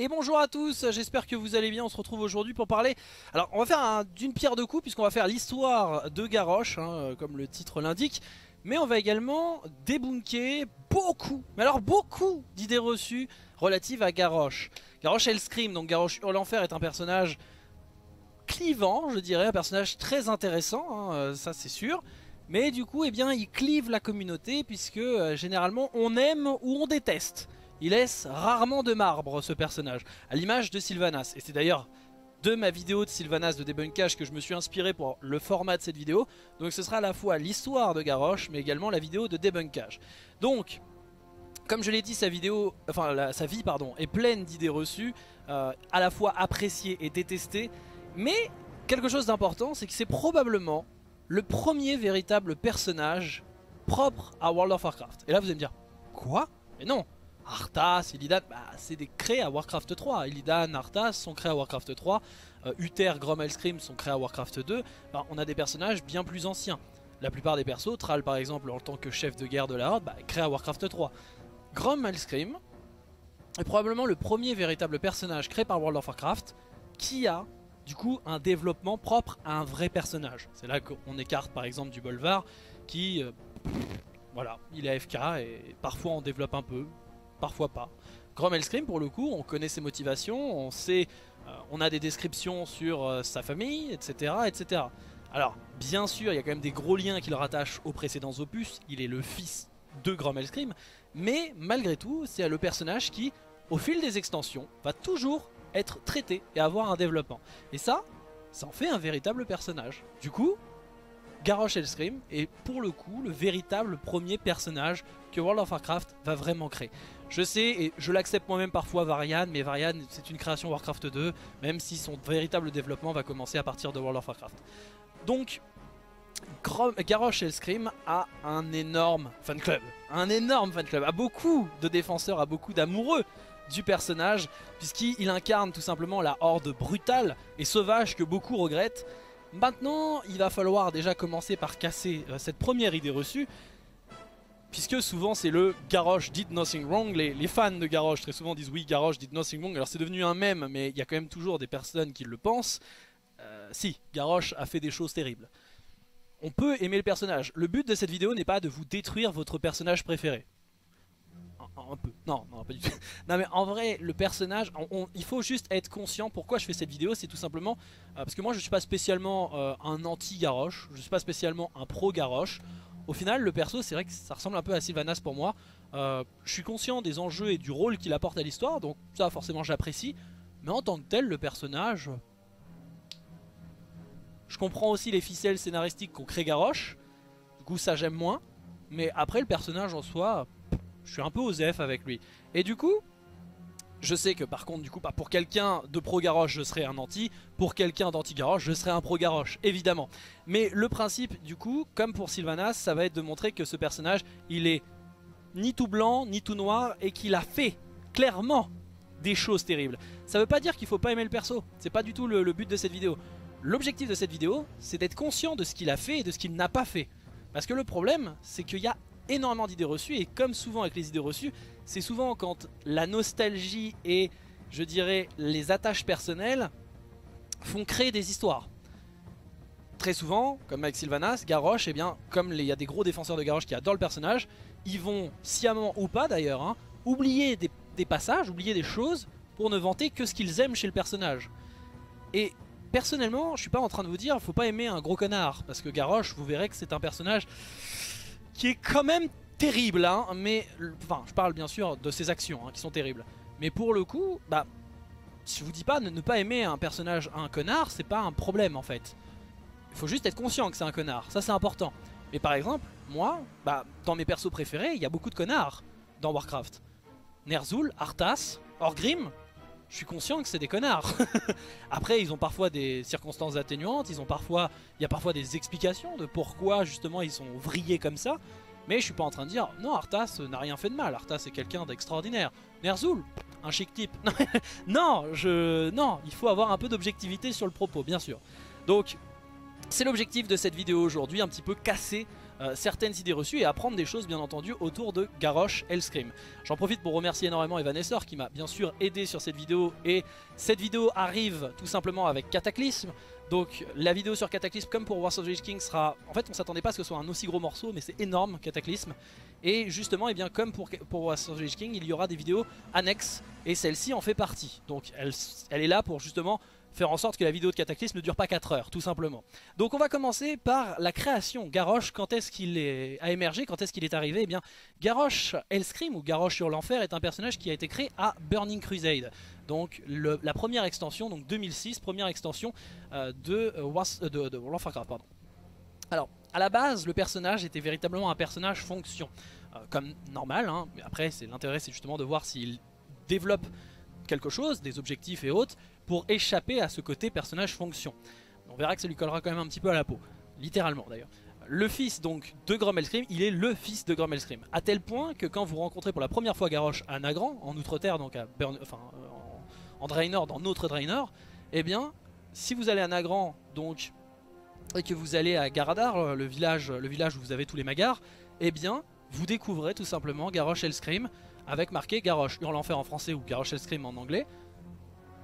Et bonjour à tous, j'espère que vous allez bien. On se retrouve aujourd'hui pour parler. Alors on va faire d'une pierre deux coups, puisqu'on va faire l'histoire de Garrosh, hein, comme le titre l'indique. Mais on va également débunker beaucoup, mais alors beaucoup d'idées reçues relatives à Garrosh. Garrosh Hellscream, donc Garrosh Hurle-Enfer, est un personnage clivant, je dirais, un personnage très intéressant, hein, ça c'est sûr. Mais du coup, eh bien, il clive la communauté, puisque généralement on aime ou on déteste. Il laisse rarement de marbre ce personnage, à l'image de Sylvanas. Et c'est d'ailleurs de ma vidéo de Sylvanas de débunkage que je me suis inspiré pour le format de cette vidéo. Donc ce sera à la fois l'histoire de Garrosh, mais également la vidéo de débunkage. Donc, comme je l'ai dit, sa vie est pleine d'idées reçues, à la fois appréciées et détestées. Mais quelque chose d'important, c'est que c'est probablement le premier véritable personnage propre à World of Warcraft. Et là vous allez me dire, quoi? Mais non, Arthas, Illidan, bah, c'est des créés à Warcraft 3. Illidan, Arthas sont créés à Warcraft 3. Uther, Grom Hellscream sont créés à Warcraft 2. Bah, on a des personnages bien plus anciens. La plupart des persos, Thrall par exemple, en tant que chef de guerre de la Horde, bah, créé à Warcraft 3. Grom Hellscream est probablement le premier véritable personnage créé par World of Warcraft qui a du coup un développement propre à un vrai personnage. C'est là qu'on écarte par exemple du Bolvar qui, voilà, il est AFK et parfois on développe un peu, parfois pas. Grom Hellscream, pour le coup, on connaît ses motivations, on sait, on a des descriptions sur sa famille, etc., etc. Alors, bien sûr, il y a quand même des gros liens qui le rattachent aux précédents opus, il est le fils de Grom Hellscream, mais malgré tout, c'est le personnage qui, au fil des extensions, va toujours être traité et avoir un développement. Et ça, ça en fait un véritable personnage. Du coup, Garrosh Hellscream est pour le coup le véritable premier personnage que World of Warcraft va vraiment créer. Je sais, et je l'accepte moi-même parfois, Varian, mais Varian c'est une création Warcraft 2, même si son véritable développement va commencer à partir de World of Warcraft. Donc, Garrosh Hellscream a un énorme fan club. Un énorme fan club, a beaucoup de défenseurs, a beaucoup d'amoureux du personnage, puisqu'il incarne tout simplement la horde brutale et sauvage que beaucoup regrettent. Maintenant, il va falloir déjà commencer par casser cette première idée reçue, puisque souvent c'est le Garrosh did nothing wrong. Les fans de Garrosh très souvent disent oui, Garrosh did nothing wrong. Alors c'est devenu un mème, mais il y a quand même toujours des personnes qui le pensent. Si, Garrosh a fait des choses terribles. On peut aimer le personnage. Le but de cette vidéo n'est pas de vous détruire votre personnage préféré. Un peu. Non, non, pas du tout. Non mais en vrai, le personnage, il faut juste être conscient. Pourquoi je fais cette vidéo, c'est tout simplement parce que moi je suis pas spécialement un anti-Garrosh, je suis pas spécialement un pro-Garrosh. Au final, le perso, c'est vrai que ça ressemble un peu à Sylvanas pour moi. Je suis conscient des enjeux et du rôle qu'il apporte à l'histoire, donc ça forcément j'apprécie. Mais en tant que tel, le personnage, je comprends aussi les ficelles scénaristiques qu'ont créé Garrosh. Du coup ça j'aime moins. Mais après le personnage en soi, je suis un peu osef avec lui. Et du coup, je sais que par contre, du coup, pour quelqu'un de pro-Garrosh, je serais un anti. Pour quelqu'un d'anti-Garrosh, je serais un pro-Garrosh, évidemment. Mais le principe, du coup, comme pour Sylvanas, ça va être de montrer que ce personnage, il est ni tout blanc, ni tout noir, et qu'il a fait, clairement, des choses terribles. Ça veut pas dire qu'il faut pas aimer le perso. C'est pas du tout le but de cette vidéo. L'objectif de cette vidéo, c'est d'être conscient de ce qu'il a fait et de ce qu'il n'a pas fait. Parce que le problème, c'est qu'il y a énormément d'idées reçues, et comme souvent avec les idées reçues, c'est souvent quand la nostalgie et, je dirais, les attaches personnelles font créer des histoires. Très souvent, comme avec Sylvanas, Garrosh, eh bien, comme il y a des gros défenseurs de Garrosh qui adorent le personnage, ils vont, sciemment ou pas d'ailleurs, hein, oublier des passages, oublier des choses pour ne vanter que ce qu'ils aiment chez le personnage. Et personnellement, je suis pas en train de vous dire faut pas aimer un gros connard, parce que Garrosh, vous verrez que c'est un personnage qui est quand même terrible, hein, mais enfin, je parle bien sûr de ses actions, hein, qui sont terribles. Mais pour le coup, bah, je vous dis pas, ne pas aimer un personnage, un connard, c'est pas un problème en fait. Il faut juste être conscient que c'est un connard, ça c'est important. Mais par exemple, moi, bah, dans mes persos préférés, il y a beaucoup de connards dans Warcraft. Ner'zhul, Arthas, Orgrim, je suis conscient que c'est des connards. Après, ils ont parfois des circonstances atténuantes, il y a parfois des explications de pourquoi justement ils sont vrillés comme ça. Mais je suis pas en train de dire non, Arthas n'a rien fait de mal, Arthas est quelqu'un d'extraordinaire. Ner'zhul, un chic type. Non, il faut avoir un peu d'objectivité sur le propos, bien sûr. Donc, c'est l'objectif de cette vidéo aujourd'hui, un petit peu casser certaines idées reçues et apprendre des choses bien entendu autour de Garrosh Hellscream. J'en profite pour remercier énormément Evanessor qui m'a bien sûr aidé sur cette vidéo, et cette vidéo arrive tout simplement avec Cataclysm. Donc la vidéo sur Cataclysm, comme pour Warlords of the Lich King, sera... En fait, on ne s'attendait pas à ce que ce soit un aussi gros morceau, mais c'est énorme, Cataclysm. Et justement, eh bien, comme pour Warlords of the Lich King, il y aura des vidéos annexes, et celle-ci en fait partie. Donc elle est là pour justement faire en sorte que la vidéo de Cataclysm ne dure pas 4 heures, tout simplement. Donc on va commencer par la création. Garrosh, quand est-ce qu'il a émergé, quand est-ce qu'il est arrivé? Eh bien, Garrosh Hellscream, ou Garrosh sur l'enfer, est un personnage qui a été créé à Burning Crusade. Donc la première extension, donc 2006, première extension de World of Warcraft, pardon. Alors, à la base, le personnage était véritablement un personnage fonction, comme normal, hein. Mais après, l'intérêt, c'est justement de voir s'il développe quelque chose, des objectifs et autres, pour échapper à ce côté personnage fonction. On verra que ça lui collera quand même un petit peu à la peau, littéralement d'ailleurs. Le fils donc de Grom Hellscream, il est le fils de Grom Hellscream, à tel point que quand vous rencontrez pour la première fois Garrosh à Nagrand, en Outre-Terre, donc à en Draenor, dans notre Draenor, eh bien, si vous allez à Nagrand donc, et que vous allez à Garadar, le village où vous avez tous les Mag'har, eh bien, vous découvrez tout simplement Garrosh Hellscream avec marqué Garrosh hurle l'enfer en français ou Garrosh Hellscream en anglais.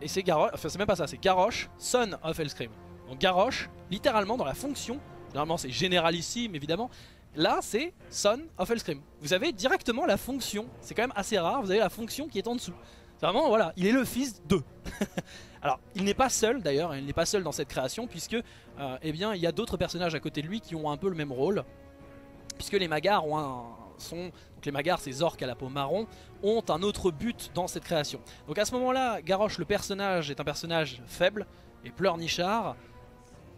Et c'est Garrosh, enfin c'est même pas ça, c'est Garrosh, son of Hellscream. Donc Garrosh, littéralement dans la fonction, généralement c'est généralissime évidemment, là c'est son of Hellscream. Vous avez directement la fonction, c'est quand même assez rare, vous avez la fonction qui est en dessous. C'est vraiment, voilà, il est le fils d'eux. Alors, il n'est pas seul d'ailleurs, il n'est pas seul dans cette création puisque, eh bien, il y a d'autres personnages à côté de lui qui ont un peu le même rôle. Puisque les Mag'har ont donc les Mag'har, ces orques à la peau marron, ont un autre but dans cette création. Donc à ce moment-là, Garrosh, le personnage, est un personnage faible et pleurnichard.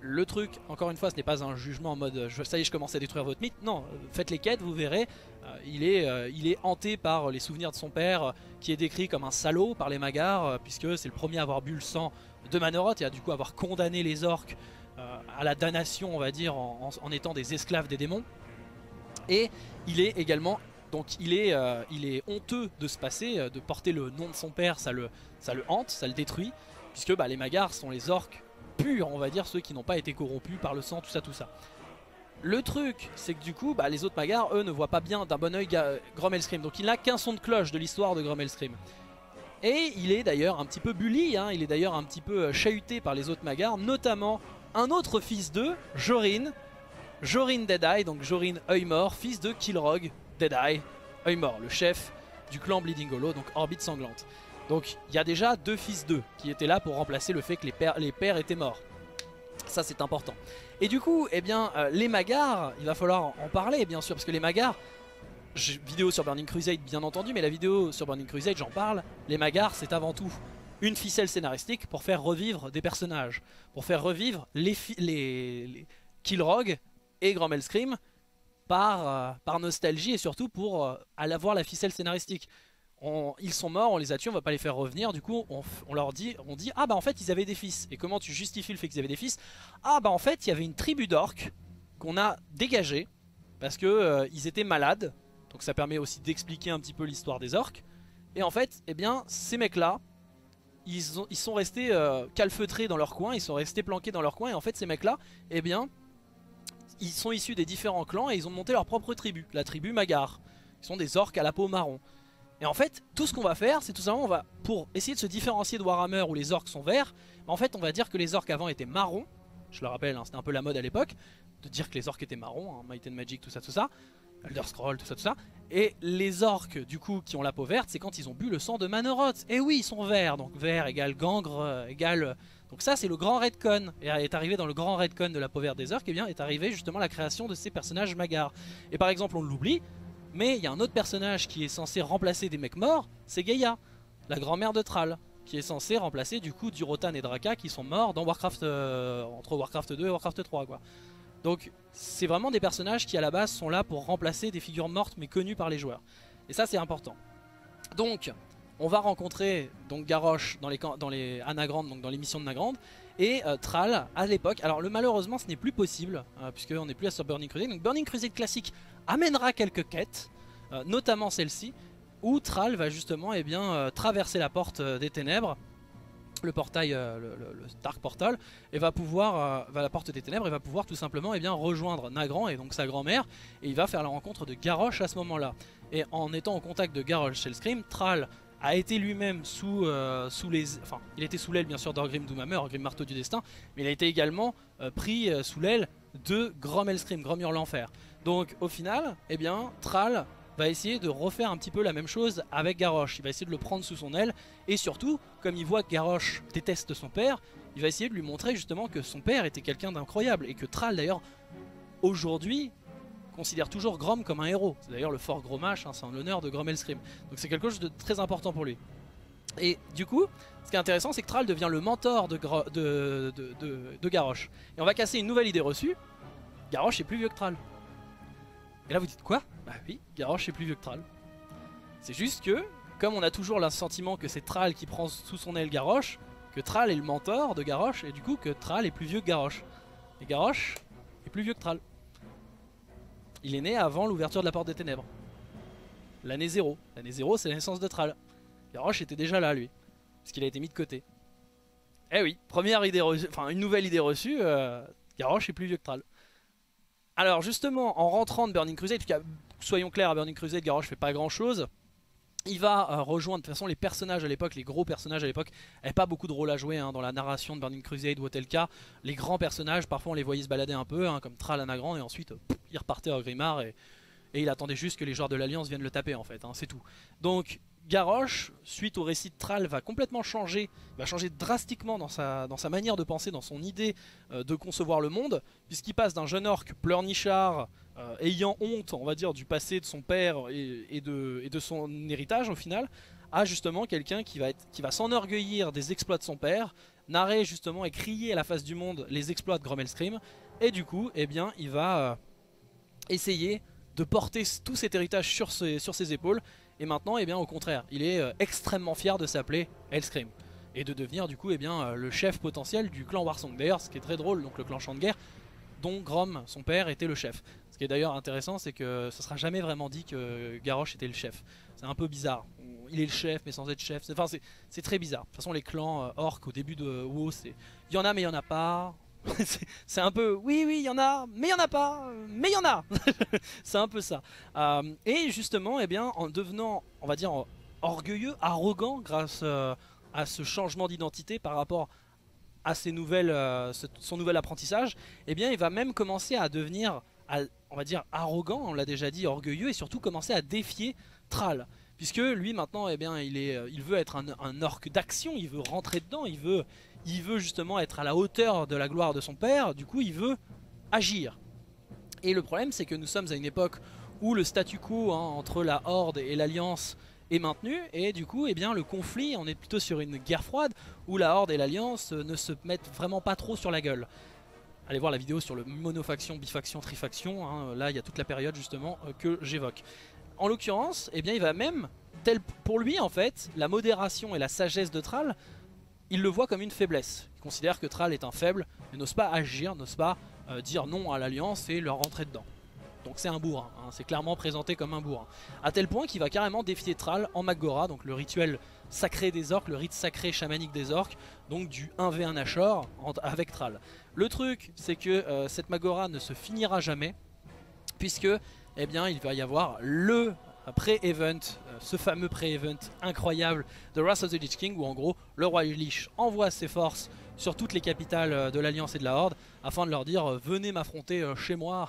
Le truc, encore une fois, ce n'est pas un jugement en mode « ça y est, je commence à détruire votre mythe ». Non, faites les quêtes, vous verrez, il est hanté par les souvenirs de son père, qui est décrit comme un salaud par les Mag'har, puisque c'est le premier à avoir bu le sang de Manoroth et à du coup avoir condamné les orques à la damnation, on va dire, en étant des esclaves des démons. Et il est également, donc il est honteux de se passer, de porter le nom de son père, ça le hante, ça le détruit, puisque bah, les Mag'har sont les orques purs, on va dire, ceux qui n'ont pas été corrompus par le sang, tout ça, tout ça. Le truc, c'est que du coup, bah, les autres Mag'har, eux, ne voient pas bien d'un bon oeil Grom Hellscream, donc il n'a qu'un son de cloche de l'histoire de Grom Hellscream. Et il est d'ailleurs un petit peu bully, hein, il est d'ailleurs un petit peu chahuté par les autres Mag'har, notamment un autre fils d'eux, Jorin, Jorin Deadeye, donc Jorin Œil-Mort, fils de Kilrog Deadeye, Œil-Mort, le chef du clan Bleeding Hollow, donc Orbite Sanglante. Donc il y a déjà deux fils d'eux qui étaient là pour remplacer le fait que les pères étaient morts. Ça c'est important. Et du coup, eh bien, les Mag'har, il va falloir en parler bien sûr, parce que les Mag'har, vidéo sur Burning Crusade bien entendu, mais la vidéo sur Burning Crusade, j'en parle, les Mag'har c'est avant tout une ficelle scénaristique pour faire revivre des personnages, pour faire revivre les Kilrog et Grom Hellscream par nostalgie et surtout pour avoir la ficelle scénaristique. Ils sont morts, on les a tués, on va pas les faire revenir, du coup on leur dit ah bah en fait ils avaient des fils. Et comment tu justifies le fait qu'ils avaient des fils? Ah bah en fait il y avait une tribu d'orques qu'on a dégagée parce que ils étaient malades, donc ça permet aussi d'expliquer un petit peu l'histoire des orques. Et en fait, eh bien, ces mecs là ils sont restés calfeutrés dans leur coin, ils sont restés planqués dans leur coin, et en fait ces mecs là, eh bien, ils sont issus des différents clans et ils ont monté leur propre tribu, la tribu Mag'har. Ils sont des orques à la peau marron. Et en fait, tout ce qu'on va faire, c'est tout simplement, on va, pour essayer de se différencier de Warhammer où les orques sont verts, en fait on va dire que les orques avant étaient marrons. Je le rappelle, hein, c'était un peu la mode à l'époque, de dire que les orques étaient marrons, hein, Might and Magic, tout ça, Elder Scrolls, tout ça, tout ça. Et les orques, du coup, qui ont la peau verte, c'est quand ils ont bu le sang de Manoroth. Et oui, ils sont verts, donc vert égale gangre, égale... Donc ça c'est le grand Redcon, et est arrivé dans le grand Redcon de la peau verte des orques, et bien est arrivé justement la création de ces personnages Mag'har. Et par exemple on l'oublie, mais il y a un autre personnage qui est censé remplacer des mecs morts, c'est Gaïa, la grand-mère de Thrall, qui est censée remplacer du coup Durotan et Draka qui sont morts dans Warcraft, entre Warcraft 2 et Warcraft 3 quoi. Donc c'est vraiment des personnages qui à la base sont là pour remplacer des figures mortes mais connues par les joueurs. Et ça c'est important. Donc... on va rencontrer donc Garrosh à Nagrand, donc dans les missions de Nagrand, et Thrall à l'époque. Alors malheureusement ce n'est plus possible, puisqu'on n'est plus à sur Burning Crusade. Donc Burning Crusade classique amènera quelques quêtes, notamment celle-ci, où Thrall va justement, eh bien, traverser la porte des ténèbres le portail, le Dark Portal, et va pouvoir, la porte des ténèbres, et va pouvoir tout simplement rejoindre Nagrand et donc sa grand-mère, et il va faire la rencontre de Garrosh à ce moment-là. Et en étant en contact de Garrosh Hellscream, Thrall a été lui-même sous, il était sous l'aile bien sûr d'Orgrim Doomhammer, Orgrim Marteau du Destin, mais il a été également pris sous l'aile de Grom Hellscream, Grom Hurle-Enfer. Donc au final, eh bien, Thrall va essayer de refaire un petit peu la même chose avec Garrosh. Il va essayer de le prendre sous son aile, et surtout, comme il voit que Garrosh déteste son père, il va essayer de lui montrer justement que son père était quelqu'un d'incroyable, et que Thrall d'ailleurs, aujourd'hui, considère toujours Grom comme un héros. C'est d'ailleurs le fort Gromash, hein, c'est en l'honneur de Grom Hellscream. Donc c'est quelque chose de très important pour lui. Et du coup, ce qui est intéressant, c'est que Thrall devient le mentor de Garrosh. Et on va casser une nouvelle idée reçue, Garrosh est plus vieux que Thrall. Et là vous dites quoi? Bah oui, Garrosh est plus vieux que Thrall. C'est juste que, comme on a toujours le sentiment que c'est Thrall qui prend sous son aile Garrosh, que Thrall est le mentor de Garrosh, et du coup que Thrall est plus vieux que Garrosh. Et Garrosh est plus vieux que Thrall. Il est né avant l'ouverture de la porte des ténèbres. L'année 0. L'année 0, c'est la naissance de Thrall. Garrosh était déjà là, lui. Parce qu'il a été mis de côté. Eh oui, première idée reçue, enfin une nouvelle idée reçue, Garrosh est plus vieux que Thrall. Alors justement, en rentrant de Burning Crusade, parce que, soyons clairs, à Burning Crusade, Garrosh fait pas grand chose. Il va rejoindre, de toute façon les personnages à l'époque, les gros personnages à l'époque, n'avaient pas beaucoup de rôle à jouer hein, dans la narration de Burning Crusade ou Otelka. Les grands personnages, parfois on les voyait se balader un peu, hein, comme Thrall à Nagrand, et ensuite il repartait à Orgrimmar et il attendait juste que les joueurs de l'Alliance viennent le taper en fait, hein, c'est tout. Donc Garrosh, suite au récit de Thrall, va complètement changer, va changer drastiquement dans sa manière de penser, dans son idée de concevoir le monde, puisqu'il passe d'un jeune orc pleurnichard, ayant honte, on va dire, du passé de son père et de son héritage au final, à justement quelqu'un qui va s'enorgueillir des exploits de son père, narrer justement et crier à la face du monde les exploits de Grom Hellscream, et du coup, eh bien, il va essayer de porter tout cet héritage sur ses épaules, et maintenant, eh bien, au contraire, il est extrêmement fier de s'appeler Hellscream, et de devenir du coup eh bien, le chef potentiel du clan Warsong. D'ailleurs, ce qui est très drôle, donc le clan Champ de Guerre, dont Grom, son père, était le chef. Ce qui est d'ailleurs intéressant, c'est que ça ne sera jamais vraiment dit que Garrosh était le chef. C'est un peu bizarre. Il est le chef, mais sans être chef. Enfin, c'est très bizarre. De toute façon, les clans orcs au début de WoW, c'est il y en a, mais il n'y en a pas. C'est un peu oui, il y en a, mais il n'y en a pas, mais il y en a. C'est un peu ça. Et justement, eh bien, en devenant, on va dire, orgueilleux, arrogant, grâce à ce changement d'identité par rapport à ses nouvelles, son nouvel apprentissage, eh bien, il va même commencer à devenir, on va dire, arrogant, on l'a déjà dit, orgueilleux, et surtout commencer à défier Thrall, puisque lui maintenant eh bien, il veut être un orc d'action, il veut rentrer dedans, il veut justement être à la hauteur de la gloire de son père, du coup il veut agir. Et le problème c'est que nous sommes à une époque où le statu quo hein, entre la Horde et l'Alliance est maintenu, et du coup eh bien, le conflit, on est plutôt sur une guerre froide où la Horde et l'Alliance ne se mettent vraiment pas trop sur la gueule. Allez voir la vidéo sur le monofaction, bifaction, trifaction, hein, là il y a toute la période justement que j'évoque. En l'occurrence, eh bien il va même, tel pour lui en fait, la modération et la sagesse de Thrall, il le voit comme une faiblesse. Il considère que Thrall est un faible, et n'ose pas agir, n'ose pas dire non à l'Alliance et leur rentrer dedans. Donc c'est un bourrin, hein, c'est clairement présenté comme un bourrin. A tel point qu'il va carrément défier Thrall en Mak'gora, donc le rituel sacré des orques, le rite sacré chamanique des orques, donc du 1v1 Ashor avec Thrall. Le truc, c'est que cette Mak'gora ne se finira jamais, puisque eh bien, il va y avoir le pré-event, ce fameux pré-event incroyable de Wrath of the Lich King, où en gros, le roi Lich envoie ses forces sur toutes les capitales de l'Alliance et de la Horde, afin de leur dire « Venez m'affronter chez moi,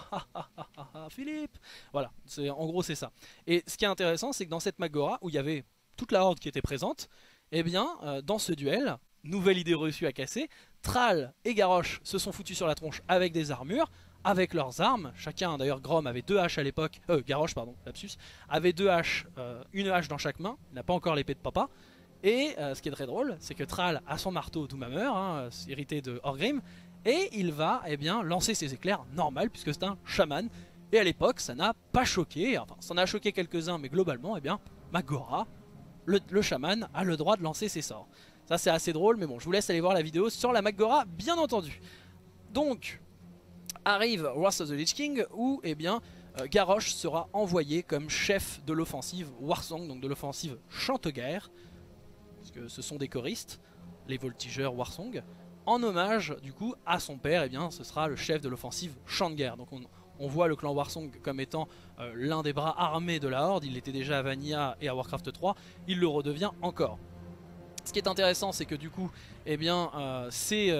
Philippe !» Voilà, en gros c'est ça. Et ce qui est intéressant, c'est que dans cette Mak'gora, où il y avait toute la Horde qui était présente, eh bien, dans ce duel, nouvelle idée reçue à casser, Thrall et Garrosh se sont foutus sur la tronche avec des armures, avec leurs armes, chacun, d'ailleurs Grom avait deux haches à l'époque, Garrosh pardon, lapsus, avait deux haches, une hache dans chaque main, il n'a pas encore l'épée de papa, et ce qui est très drôle, c'est que Thrall a son marteau Doomhammer, hein, hérité de Orgrim, et il va eh bien, lancer ses éclairs normal, puisque c'est un chaman, et à l'époque ça n'a pas choqué, enfin ça en a choqué quelques-uns, mais globalement, eh bien, Mak'gora, le chaman, a le droit de lancer ses sorts. Ça c'est assez drôle, mais bon, je vous laisse aller voir la vidéo sur la Mak'gora, bien entendu. Donc arrive Wrath of the Lich King où eh bien, Garrosh sera envoyé comme chef de l'offensive Warsong, donc de l'offensive Chant de Guerre, parce que ce sont des choristes, les voltigeurs Warsong, en hommage du coup à son père. Eh bien, ce sera le chef de l'offensive Champ de Guerre. Donc on voit le clan Warsong comme étant l'un des bras armés de la Horde. Il l'était déjà à Vanilla et à Warcraft 3, il le redevient encore. Ce qui est intéressant, c'est que du coup, eh bien, c'est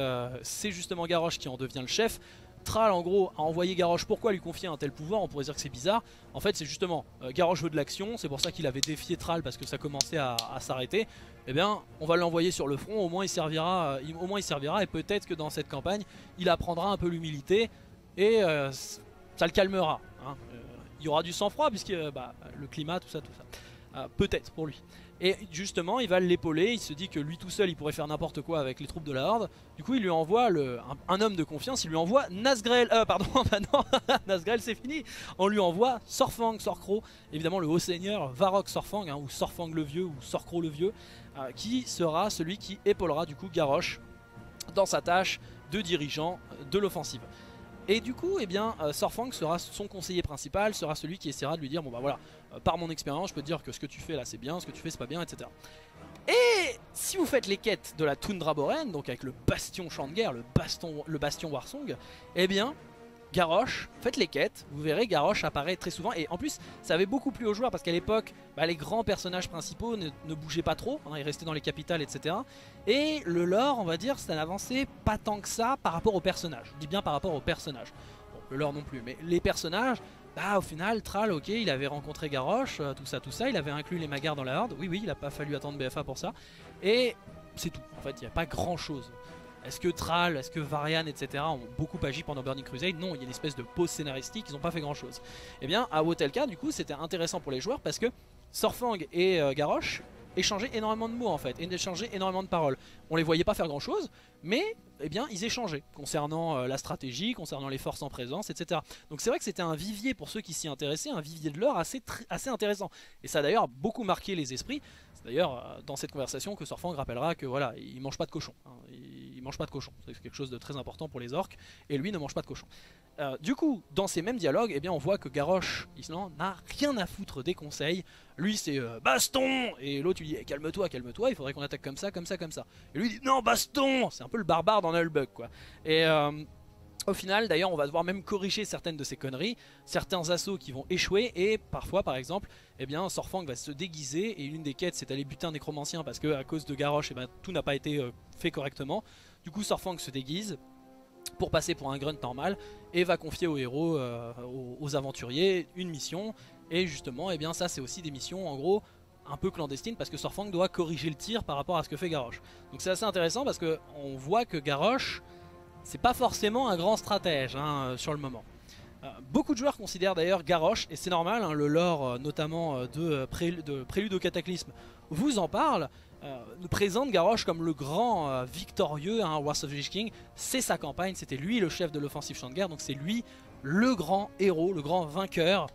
justement Garrosh qui en devient le chef. Thrall, en gros, a envoyé Garrosh. Pourquoi lui confier un tel pouvoir? On pourrait dire que c'est bizarre. En fait, c'est justement Garrosh veut de l'action. C'est pour ça qu'il avait défié Thrall, parce que ça commençait à s'arrêter. Eh bien, on va l'envoyer sur le front. Au moins, il servira. Et peut-être que dans cette campagne, il apprendra un peu l'humilité et ça le calmera. Hein. Il y aura du sang-froid puisque le climat, tout ça. Peut-être pour lui. Et justement, il va l'épauler. Il se dit que lui tout seul, il pourrait faire n'importe quoi avec les troupes de la Horde. Du coup, il lui envoie un homme de confiance. Il lui envoie Nazgrel. Nazgrel, c'est fini. On lui envoie Saurfang, Sorcro, évidemment le haut seigneur Varok Saurfang, ou Saurfang le vieux, ou Sorcro le vieux, qui sera celui qui épaulera du coup Garrosh dans sa tâche de dirigeant de l'offensive. Et du coup, eh bien, Saurfang sera son conseiller principal, sera celui qui essaiera de lui dire, bon bah voilà, par mon expérience, je peux te dire que ce que tu fais là c'est bien, ce que tu fais c'est pas bien, etc. Et si vous faites les quêtes de la toundra boréenne, donc avec le bastion Champ de Guerre, le bastion Warsong, eh bien, Garrosh, faites les quêtes, vous verrez, Garrosh apparaît très souvent. Et en plus, ça avait beaucoup plu aux joueurs parce qu'à l'époque, les grands personnages principaux ne bougeaient pas trop, ils restaient dans les capitales, etc. Et le lore, on va dire, ça n'avançait pas tant que ça par rapport aux personnages. Je dis bien par rapport aux personnages. Bon, le lore non plus, mais les personnages, au final, Thrall, ok, il avait rencontré Garrosh, tout ça, il avait inclus les Mag'har dans la Horde. Oui, il n'a pas fallu attendre BFA pour ça. Et c'est tout, en fait, il n'y a pas grand chose. Est-ce que Thrall, est-ce que Varian, etc. ont beaucoup agi pendant Burning Crusade? Non, il y a une espèce de pause scénaristique, ils n'ont pas fait grand-chose. Et bien, à Wotelka, du coup, c'était intéressant pour les joueurs parce que Saurfang et Garrosh échangeaient énormément de mots, en fait, et échangeaient énormément de paroles. On les voyait pas faire grand-chose, mais eh bien, ils échangeaient concernant la stratégie, concernant les forces en présence, etc. Donc c'est vrai que c'était un vivier pour ceux qui s'y intéressaient, un vivier de lore assez intéressant. Et ça a d'ailleurs beaucoup marqué les esprits. C'est d'ailleurs dans cette conversation que Saurfang rappellera que voilà, il mange pas de cochon. Hein. Il mange pas de cochon, c'est quelque chose de très important pour les orques, et lui ne mange pas de cochon. Du coup, dans ces mêmes dialogues, eh bien, on voit que Garrosh, Island, n'a rien à foutre des conseils. Lui c'est baston, et l'autre lui dit calme-toi, il faudrait qu'on attaque comme ça. Et lui dit non, baston, c'est un peu le barbare dans Nullbug, quoi. Et au final, d'ailleurs, on va devoir même corriger certaines de ces conneries, certains assauts qui vont échouer, et parfois, par exemple, eh bien, Saurfang va se déguiser, et une des quêtes, c'est d'aller buter un nécromancien, parce que à cause de Garrosh, eh ben, tout n'a pas été fait correctement. Du coup, Saurfang se déguise pour passer pour un grunt normal, et va confier aux héros, aux aventuriers, une mission, et justement, eh bien, ça, c'est aussi des missions, en gros, un peu clandestine, parce que Saurfang doit corriger le tir par rapport à ce que fait Garrosh. Donc c'est assez intéressant parce que on voit que Garrosh, c'est pas forcément un grand stratège sur le moment. Beaucoup de joueurs considèrent d'ailleurs Garrosh, et c'est normal, le lore notamment de Prélude au Cataclysme vous en parle, présente Garrosh comme le grand victorieux, Wrath of the Lich King, c'est sa campagne, c'était lui le chef de l'offensive Champ de Guerre, donc c'est lui le grand héros, le grand vainqueur.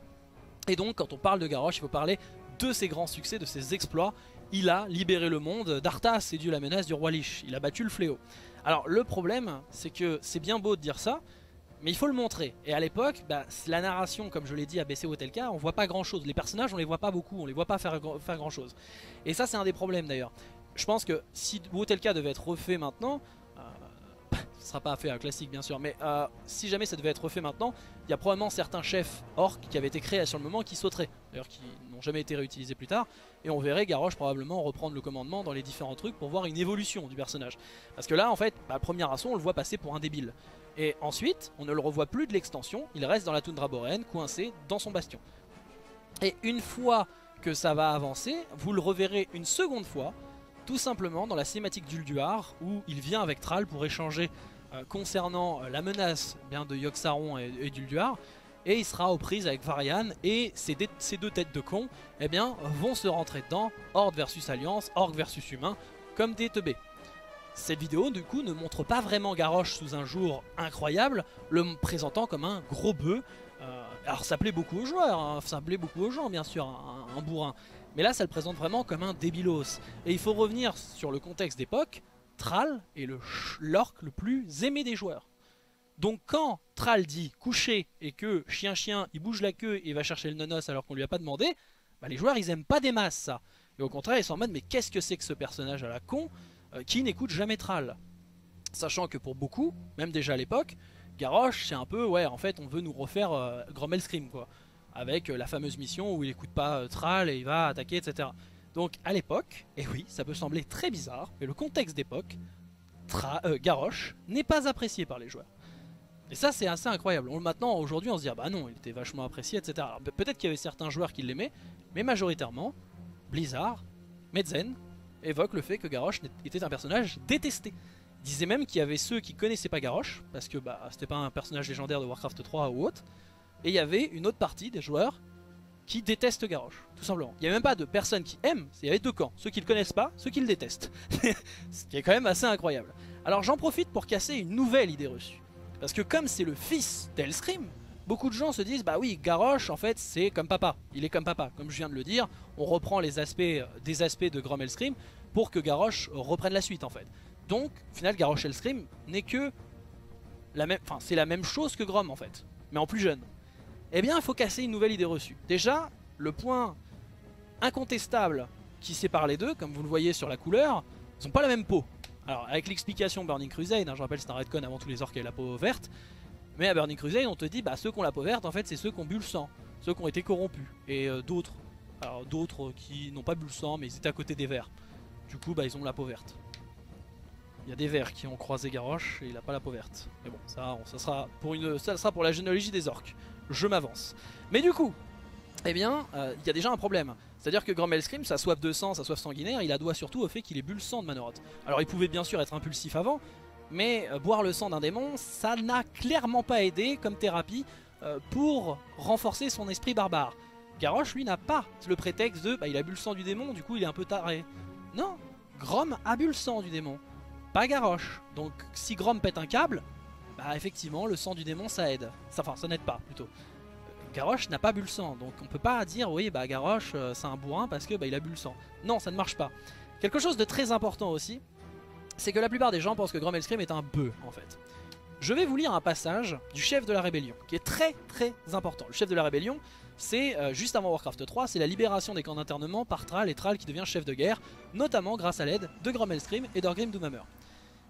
Et donc quand on parle de Garrosh, il faut parler de ses grands succès, de ses exploits. Il a libéré le monde d'Arthas et dû la menace du roi Lich, il a battu le fléau. Alors le problème, c'est que c'est bien beau de dire ça, mais il faut le montrer. Et à l'époque, la narration, comme je l'ai dit à BC Wotelka, on voit pas grand chose, les personnages on les voit pas beaucoup, on les voit pas faire grand chose. Et ça c'est un des problèmes d'ailleurs. Je pense que si Wotelka devait être refait maintenant, ce sera pas fait un classique bien sûr, mais si jamais ça devait être refait maintenant, il y a probablement certains chefs orques qui avaient été créés sur le moment qui sauteraient, d'ailleurs qui n'ont jamais été réutilisés plus tard, et on verrait Garrosh probablement reprendre le commandement dans les différents trucs pour voir une évolution du personnage. Parce que là en fait, premier assaut on le voit passer pour un débile, et ensuite on ne le revoit plus de l'extension, il reste dans la toundra boréenne coincé dans son bastion. Et une fois que ça va avancer, vous le reverrez une seconde fois, tout simplement dans la cinématique d'Ulduar où il vient avec Thrall pour échanger concernant la menace de Yogg-Saron et d'Ulduar, et il sera aux prises avec Varian, et ces deux têtes de con vont se rentrer dedans, Horde versus Alliance, Orc versus Humain, comme des teubés. Cette vidéo du coup ne montre pas vraiment Garrosh sous un jour incroyable, le présentant comme un gros bœuf. Alors ça plaît beaucoup aux joueurs, ça plaît beaucoup aux gens bien sûr, un bourrin. Mais là ça le présente vraiment comme un débilos. Et il faut revenir sur le contexte d'époque, Thrall est l'orc le plus aimé des joueurs. Donc quand Thrall dit coucher et que chien il bouge la queue et va chercher le nonos alors qu'on lui a pas demandé, les joueurs ils aiment pas des masses ça. Et au contraire ils sont en mode mais qu'est-ce que c'est que ce personnage à la con, qui n'écoute jamais Thrall. Sachant que pour beaucoup, même déjà à l'époque, Garrosh c'est un peu, ouais en fait on veut nous refaire Grom Hellscream quoi. Avec la fameuse mission où il n'écoute pas Thrall et il va attaquer etc. Donc à l'époque, et oui ça peut sembler très bizarre, mais le contexte d'époque, Garrosh n'est pas apprécié par les joueurs. Et ça c'est assez incroyable. Maintenant aujourd'hui on se dit ah bah non il était vachement apprécié etc. Peut-être qu'il y avait certains joueurs qui l'aimaient, mais majoritairement Blizzard, Metzen évoque le fait que Garrosh était un personnage détesté. Il disait même qu'il y avait ceux qui connaissaient pas Garrosh, parce que bah c'était pas un personnage légendaire de Warcraft 3 ou autre, et il y avait une autre partie des joueurs qui détestent Garrosh, tout simplement. Il n'y avait même pas de personnes qui aiment, il y avait deux camps, ceux qui le connaissent pas, ceux qui le détestent. Ce qui est quand même assez incroyable. Alors j'en profite pour casser une nouvelle idée reçue. Parce que comme c'est le fils d'Hellscream, beaucoup de gens se disent bah oui Garrosh en fait c'est comme papa, il est comme papa. Comme je viens de le dire, on reprend les aspects, des aspects de Grom Hellscream pour que Garrosh reprenne la suite en fait. Donc au final Garrosh Hellscream n'est que la même, enfin c'est la même chose que Grom en fait, mais en plus jeune. Eh bien il faut casser une nouvelle idée reçue. Déjà le point incontestable qui sépare les deux, comme vous le voyez sur la couleur, ils n'ont pas la même peau. Alors avec l'explication Burning Crusade, hein, je rappelle c'est un redcon avant tous les orques et la peau verte. Mais à Burning Crusade on te dit bah ceux qui ont la peau verte en fait c'est ceux qui ont bu le sang, ceux qui ont été corrompus. Et d'autres, alors d'autres qui n'ont pas bu le sang mais ils étaient à côté des verts. Du coup bah ils ont la peau verte. Il y a des verts qui ont croisé Garrosh et il n'a pas la peau verte. Mais bon ça sera pour la généalogie des orques, je m'avance. Mais du coup, eh bien il y a déjà un problème. C'est-à-dire que Grom Hellscream, sa soif de sang, sa soif sanguinaire, il a doit surtout au fait qu'il ait bu le sang de Manoroth. Alors il pouvait bien sûr être impulsif avant, mais boire le sang d'un démon, ça n'a clairement pas aidé comme thérapie pour renforcer son esprit barbare. Garrosh, lui, n'a pas le prétexte de « bah il a bu le sang du démon, du coup il est un peu taré ». Non, Grom a bu le sang du démon, pas Garrosh. Donc si Grom pète un câble, bah effectivement le sang du démon ça aide. Enfin ça n'aide pas plutôt. Garrosh n'a pas bu le sang, donc on peut pas dire « oui bah Garrosh c'est un bourrin parce que bah il a bu le sang ». Non, ça ne marche pas. Quelque chose de très important aussi, c'est que la plupart des gens pensent que Grom Hellscream est un bœuf en fait. Je vais vous lire un passage du chef de la rébellion, qui est très très important. Le chef de la rébellion, c'est juste avant Warcraft 3, c'est la libération des camps d'internement par Thrall et Thrall qui devient chef de guerre, notamment grâce à l'aide de Grom Hellscream et d'Orgrim Doomhammer.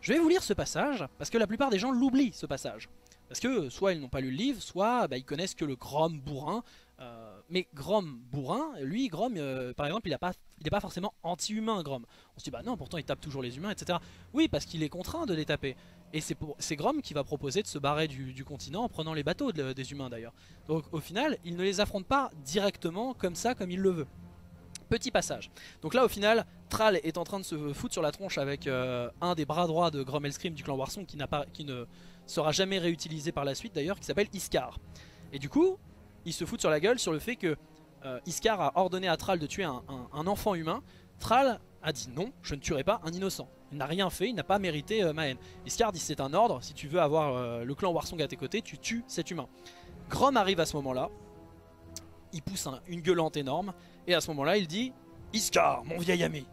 Je vais vous lire ce passage, parce que la plupart des gens l'oublient ce passage. Parce que soit ils n'ont pas lu le livre, soit bah, ils connaissent que le Grom bourrin. Mais Grom bourrin, lui Grom par exemple il n'est pas forcément anti-humain Grom. On se dit bah non pourtant il tape toujours les humains etc. Oui parce qu'il est contraint de les taper. Et c'est Grom qui va proposer de se barrer du continent en prenant les bateaux des humains d'ailleurs. Donc au final il ne les affronte pas directement comme ça comme il le veut. Petit passage. Donc là au final Thrall est en train de se foutre sur la tronche avec un des bras droits de Grom Hellscream du clan Warsong qui ne sera jamais réutilisé par la suite d'ailleurs, qui s'appelle Iskar. Et du coup ils se foutent sur la gueule sur le fait que Iskar a ordonné à Thrall de tuer un enfant humain. Thrall a dit non, je ne tuerai pas un innocent. Il n'a rien fait, il n'a pas mérité ma haine. Iskar dit c'est un ordre, si tu veux avoir le clan Warsong à tes côtés, tu tues cet humain. Grom arrive à ce moment-là, il pousse une gueulante énorme, et à ce moment-là il dit « Iskar, mon vieil ami »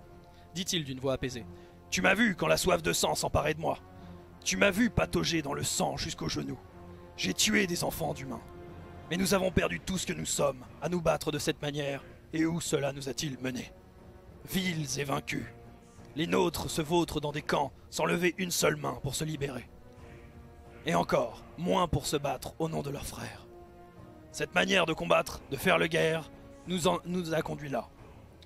dit-il d'une voix apaisée. « Tu m'as vu quand la soif de sang s'emparait de moi. Tu m'as vu patauger dans le sang jusqu'aux genoux. J'ai tué des enfants d'humains. Mais nous avons perdu tout ce que nous sommes à nous battre de cette manière, et où cela nous a-t-il menés? Vils et vaincus, les nôtres se vautrent dans des camps sans lever une seule main pour se libérer. Et encore, moins pour se battre au nom de leurs frères. Cette manière de combattre, de faire la guerre, nous a conduits là.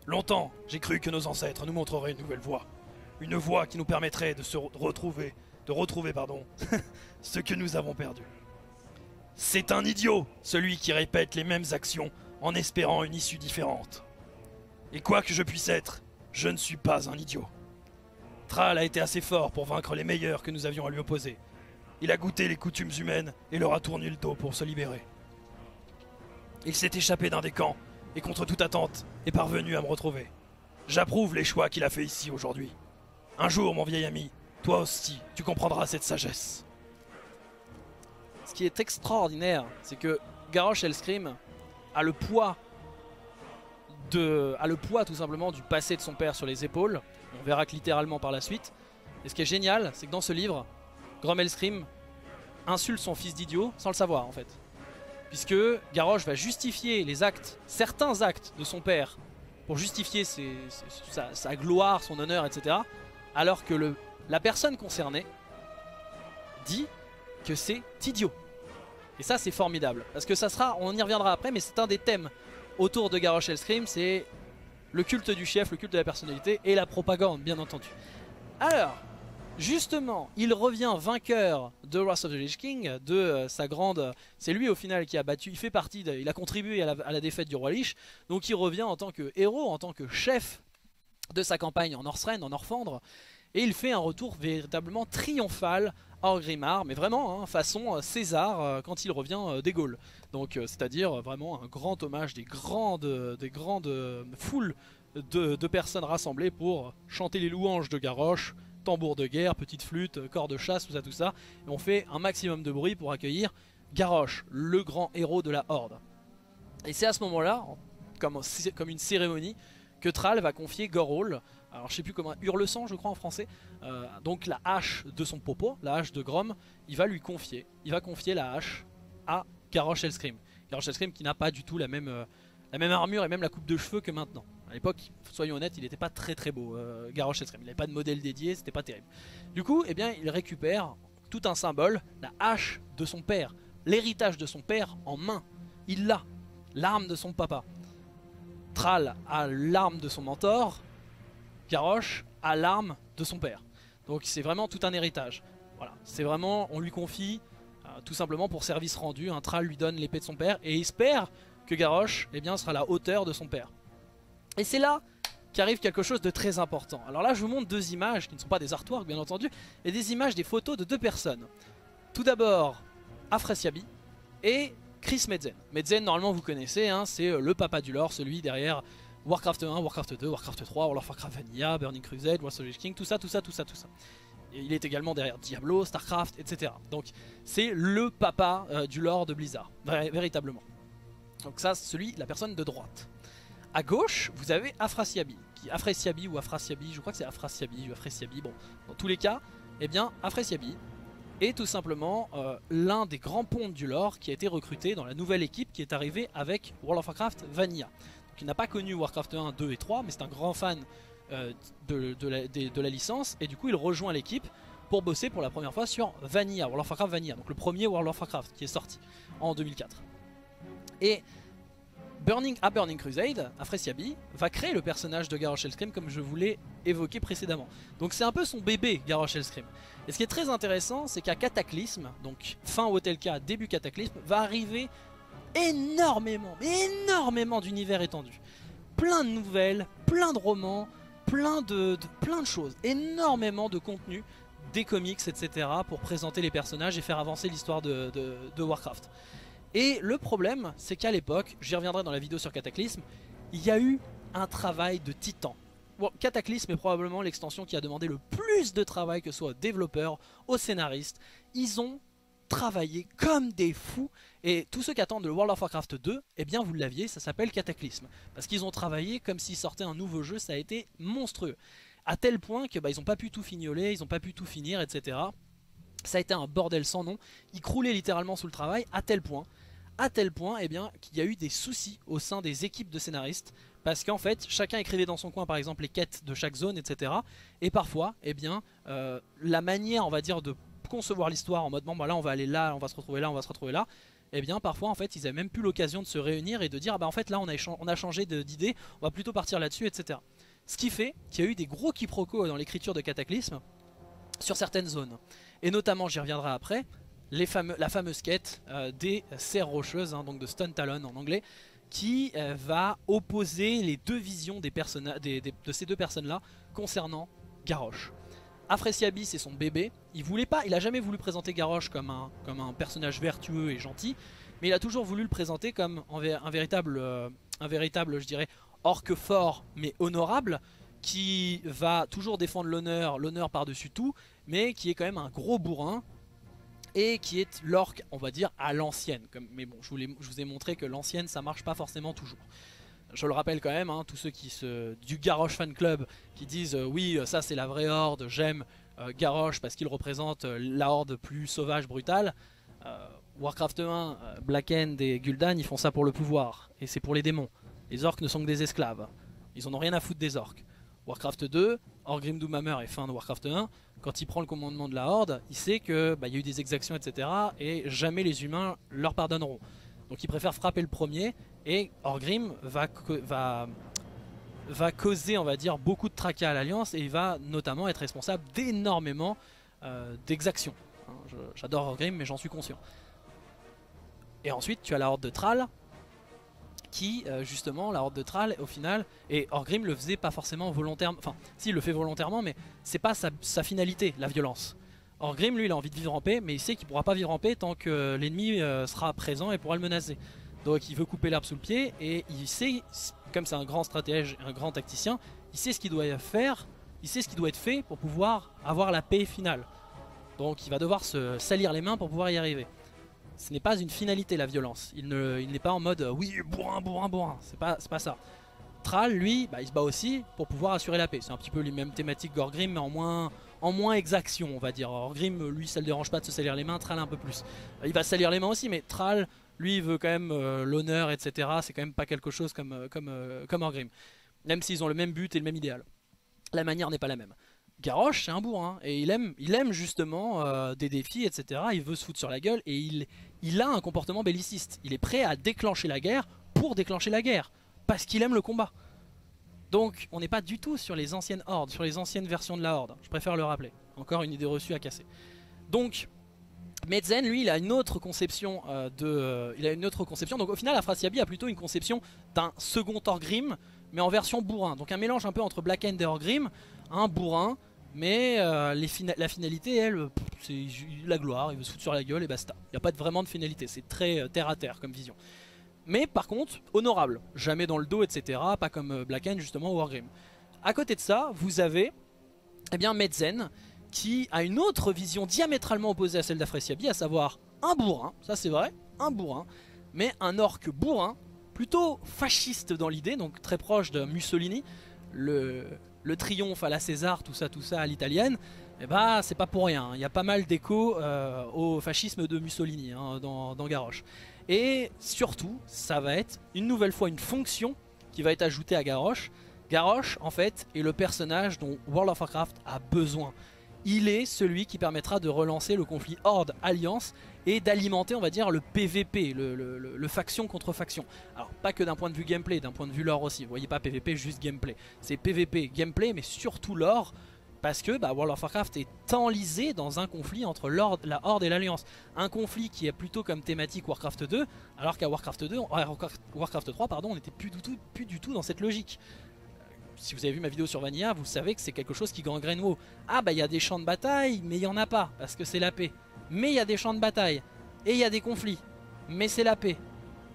Longtemps, j'ai cru que nos ancêtres nous montreraient une nouvelle voie. Une voie qui nous permettrait de retrouver ce que nous avons perdu. C'est un idiot, celui qui répète les mêmes actions en espérant une issue différente. Et quoi que je puisse être, je ne suis pas un idiot. Thrall a été assez fort pour vaincre les meilleurs que nous avions à lui opposer. Il a goûté les coutumes humaines et leur a tourné le dos pour se libérer. Il s'est échappé d'un des camps et contre toute attente est parvenu à me retrouver. J'approuve les choix qu'il a fait ici aujourd'hui. Un jour, mon vieil ami, toi aussi, tu comprendras cette sagesse. » Ce qui est extraordinaire, c'est que Garrosh Hellscream a le poids tout simplement du passé de son père sur les épaules. On verra que littéralement par la suite. Et ce qui est génial, c'est que dans ce livre, Grom Hellscream insulte son fils d'idiot sans le savoir en fait. Puisque Garrosh va justifier les actes, certains actes de son père pour justifier sa gloire, son honneur, etc. alors que la personne concernée dit que c'est idiot. Et ça c'est formidable, parce que ça sera, on y reviendra après, mais c'est un des thèmes autour de Garrosh Hellscream, c'est le culte du chef, le culte de la personnalité et la propagande bien entendu. Alors, justement, il revient vainqueur de Wrath of the Lich King, de sa grande... C'est lui au final qui a battu, il fait partie, il a contribué à la défaite du roi Lich, donc il revient en tant que héros, en tant que chef de sa campagne en Northrend, en Orphandre, et il fait un retour véritablement triomphal à Orgrimmar, mais vraiment hein, façon César quand il revient des Gaules. Donc c'est-à-dire vraiment un grand hommage des grandes foules de personnes rassemblées pour chanter les louanges de Garrosh, tambour de guerre, petite flûte, corps de chasse, tout ça, et on fait un maximum de bruit pour accueillir Garrosh, le grand héros de la Horde. Et c'est à ce moment-là, comme une cérémonie, que Thrall va confier Gor'Hall, alors je sais plus comment, Hurlesang je crois en français, donc la hache de son popo, la hache de Grom, il va confier la hache à Garrosh Hellscream. Garrosh Hellscream qui n'a pas du tout la même armure et même la coupe de cheveux que maintenant. À l'époque, soyons honnêtes, il n'était pas très très beau, Garrosh Hellscream, il n'avait pas de modèle dédié, c'était pas terrible. Du coup, eh bien, il récupère tout un symbole, la hache de son père, l'héritage de son père en main, il l'a, l'arme de son papa. Thrall a l'arme de son mentor, Garrosh a l'arme de son père. Donc c'est vraiment tout un héritage. Voilà, c'est vraiment, on lui confie tout simplement pour service rendu, hein, Thrall lui donne l'épée de son père et espère que Garrosh eh bien, sera à la hauteur de son père. Et c'est là qu'arrive quelque chose de très important. Alors là je vous montre deux images qui ne sont pas des artworks bien entendu, et des images, des photos de deux personnes. Tout d'abord Afrasiabi et Chris Metzen. Metzen, normalement vous connaissez, hein, c'est le papa du lore, celui derrière Warcraft 1, Warcraft 2, Warcraft 3, World of Warcraft Vanilla, Burning Crusade, Wrath of the Lich King, tout ça. Et il est également derrière Diablo, Starcraft, etc. Donc c'est le papa du lore de Blizzard, véritablement. Donc ça, celui, la personne de droite. À gauche, vous avez Afrasiabi, je crois que c'est Afrasiabi, bon, dans tous les cas, eh bien, Afrasiabi est tout simplement l'un des grands pontes du lore qui a été recruté dans la nouvelle équipe qui est arrivée avec World of Warcraft Vanilla. Donc, il n'a pas connu Warcraft 1, 2 et 3, mais c'est un grand fan de la licence, et du coup, il rejoint l'équipe pour bosser pour la première fois sur Vanilla, World of Warcraft Vanilla, donc le premier World of Warcraft qui est sorti en 2004. Et... à Burning Crusade, Afrasiabi va créer le personnage de Garrosh Hellscream comme je vous l'ai évoqué précédemment. Donc c'est un peu son bébé Garrosh Hellscream. Et ce qui est très intéressant, c'est qu'à Cataclysm, donc fin Wotelka, début Cataclysm, va arriver énormément d'univers étendus. Plein de nouvelles, plein de romans, plein de choses, énormément de contenu, des comics, etc. pour présenter les personnages et faire avancer l'histoire de Warcraft. Et le problème, c'est qu'à l'époque, j'y reviendrai dans la vidéo sur Cataclysme, il y a eu un travail de titan. Bon, Cataclysme est probablement l'extension qui a demandé le plus de travail, que ce soit aux développeurs, aux scénaristes. Ils ont travaillé comme des fous, et tous ceux qui attendent le World of Warcraft 2, eh bien vous l'aviez, ça s'appelle Cataclysme. Parce qu'ils ont travaillé comme s'ils sortaient un nouveau jeu, ça a été monstrueux. À tel point qu'ils n'ont pas pu tout fignoler, ils n'ont pas pu tout finir, etc. Ça a été un bordel sans nom, ils croulaient littéralement sous le travail, à tel point eh bien, qu'il y a eu des soucis au sein des équipes de scénaristes, parce qu'en fait chacun écrivait dans son coin par exemple les quêtes de chaque zone, etc. Et parfois eh bien, la manière on va dire de concevoir l'histoire en mode bon, bah là on va aller là, on va se retrouver là, on va se retrouver là, eh bien parfois en fait ils n'avaient même plus l'occasion de se réunir et de dire ah bah en fait là on a changé d'idée, on va plutôt partir là-dessus, etc. Ce qui fait qu'il y a eu des gros quiproquos dans l'écriture de Cataclysme sur certaines zones, et notamment j'y reviendrai après, la fameuse quête des serres rocheuses, hein, donc de Stone Talon en anglais, qui va opposer les deux visions de ces deux personnes-là concernant Garrosh. Afrasiabi, c'est son bébé, il a jamais voulu présenter Garrosh comme un personnage vertueux et gentil, mais il a toujours voulu le présenter comme un véritable, je dirais, orque fort mais honorable, qui va toujours défendre l'honneur par-dessus tout, mais qui est quand même un gros bourrin, et qui est l'orque, on va dire, à l'ancienne. Mais bon, je vous ai montré que l'ancienne, ça marche pas forcément toujours. Je le rappelle quand même, hein, tous ceux du Garrosh Fan Club qui disent oui, ça c'est la vraie horde, j'aime Garrosh parce qu'il représente la horde plus sauvage, brutale. Warcraft 1, Blackhand et Gul'dan, ils font ça pour le pouvoir, et c'est pour les démons. Les orques ne sont que des esclaves, ils en ont rien à foutre des orques. Warcraft 2, Orgrim Doomhammer et fin de Warcraft 1, quand il prend le commandement de la Horde, il sait que y a eu des exactions, etc. et jamais les humains leur pardonneront. Donc il préfère frapper le premier et Orgrim va causer, on va dire, beaucoup de tracas à l'Alliance et il va notamment être responsable d'énormément d'exactions. J'adore Orgrim mais j'en suis conscient. Et ensuite tu as la Horde de Thrall qui justement, la Horde de Thrall au final, et Orgrim le faisait pas forcément volontairement, enfin si, il le fait volontairement mais c'est pas sa finalité, la violence. Orgrim lui il a envie de vivre en paix mais il sait qu'il pourra pas vivre en paix tant que l'ennemi sera présent et pourra le menacer. Donc il veut couper l'herbe sous le pied et il sait, comme c'est un grand stratège, un grand tacticien, il sait ce qu'il doit faire, il sait ce qui doit être fait pour pouvoir avoir la paix finale. Donc il va devoir se salir les mains pour pouvoir y arriver. Ce n'est pas une finalité la violence, il n'est pas en mode oui bourrin bourrin bourrin, c'est pas ça. Thrall lui, il se bat aussi pour pouvoir assurer la paix, c'est un petit peu les mêmes thématiques qu'Orgrim mais en moins exaction on va dire. Orgrim lui ça le dérange pas de se salir les mains, Thrall un peu plus. Il va salir les mains aussi mais Thrall lui veut quand même l'honneur etc, c'est quand même pas quelque chose comme Orgrim. Même s'ils ont le même but et le même idéal, la manière n'est pas la même. Garrosh c'est un bourrin et il aime justement des défis etc, il veut se foutre sur la gueule et il a un comportement belliciste, il est prêt à déclencher la guerre pour déclencher la guerre, parce qu'il aime le combat. Donc on n'est pas du tout sur les anciennes hordes, sur les anciennes versions de la horde, je préfère le rappeler, encore une idée reçue à casser. Donc Metzen lui il a une autre conception donc au final Afrasiabi a plutôt une conception d'un second Orgrim mais en version bourrin, donc un mélange un peu entre Blackhand et Orgrim, un bourrin, mais la finalité, elle, c'est la gloire, il veut se foutre sur la gueule et basta. Il n'y a pas vraiment de finalité, c'est très terre à terre comme vision. Mais par contre, honorable, jamais dans le dos, etc., pas comme Blackhand justement ou Orgrim. À côté de ça, vous avez Metzen, qui a une autre vision diamétralement opposée à celle d'Afrasiabi, à savoir un bourrin, ça c'est vrai, un bourrin, mais un orc bourrin, plutôt fasciste dans l'idée, donc très proche de Mussolini, le triomphe à la César, tout ça à l'italienne, et c'est pas pour rien, il y a pas mal d'écho au fascisme de Mussolini dans Garrosh. Et surtout, ça va être une nouvelle fois une fonction qui va être ajoutée à Garrosh. Garrosh, en fait, est le personnage dont World of Warcraft a besoin. Il est celui qui permettra de relancer le conflit Horde-Alliance et d'alimenter, on va dire, le PVP, le faction contre faction. Alors, pas que d'un point de vue gameplay, d'un point de vue lore aussi. Vous voyez, pas PVP, juste gameplay. C'est PVP, gameplay, mais surtout lore, parce que World of Warcraft est enlisé dans un conflit entre la Horde et l'Alliance. Un conflit qui est plutôt comme thématique Warcraft 2, alors qu'à Warcraft 3, pardon, on n'était plus du tout dans cette logique. Si vous avez vu ma vidéo sur Vanilla, vous savez que c'est quelque chose qui gangrène WoW. Il y a des champs de bataille, mais il n'y en a pas, parce que c'est la paix. Mais il y a des champs de bataille, et il y a des conflits, mais c'est la paix.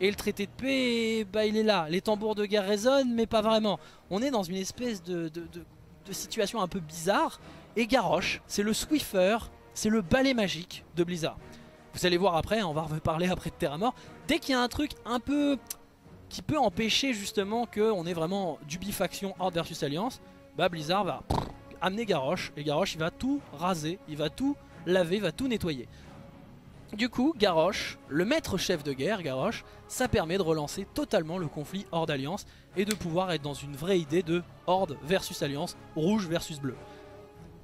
Et le traité de paix, il est là. Les tambours de guerre résonnent, mais pas vraiment. On est dans une espèce de situation un peu bizarre. Et Garrosh, c'est le Swiffer, c'est le balai magique de Blizzard. Vous allez voir après, on va reparler après de Theramore. Dès qu'il y a un truc un peu... qui peut empêcher justement qu'on ait vraiment du bifaction Horde versus Alliance, Blizzard va amener Garrosh, et Garrosh il va tout raser, il va tout laver, il va tout nettoyer. Du coup Garrosh, le maître chef de guerre Garrosh, ça permet de relancer totalement le conflit Horde Alliance et de pouvoir être dans une vraie idée de Horde versus Alliance, rouge versus bleu.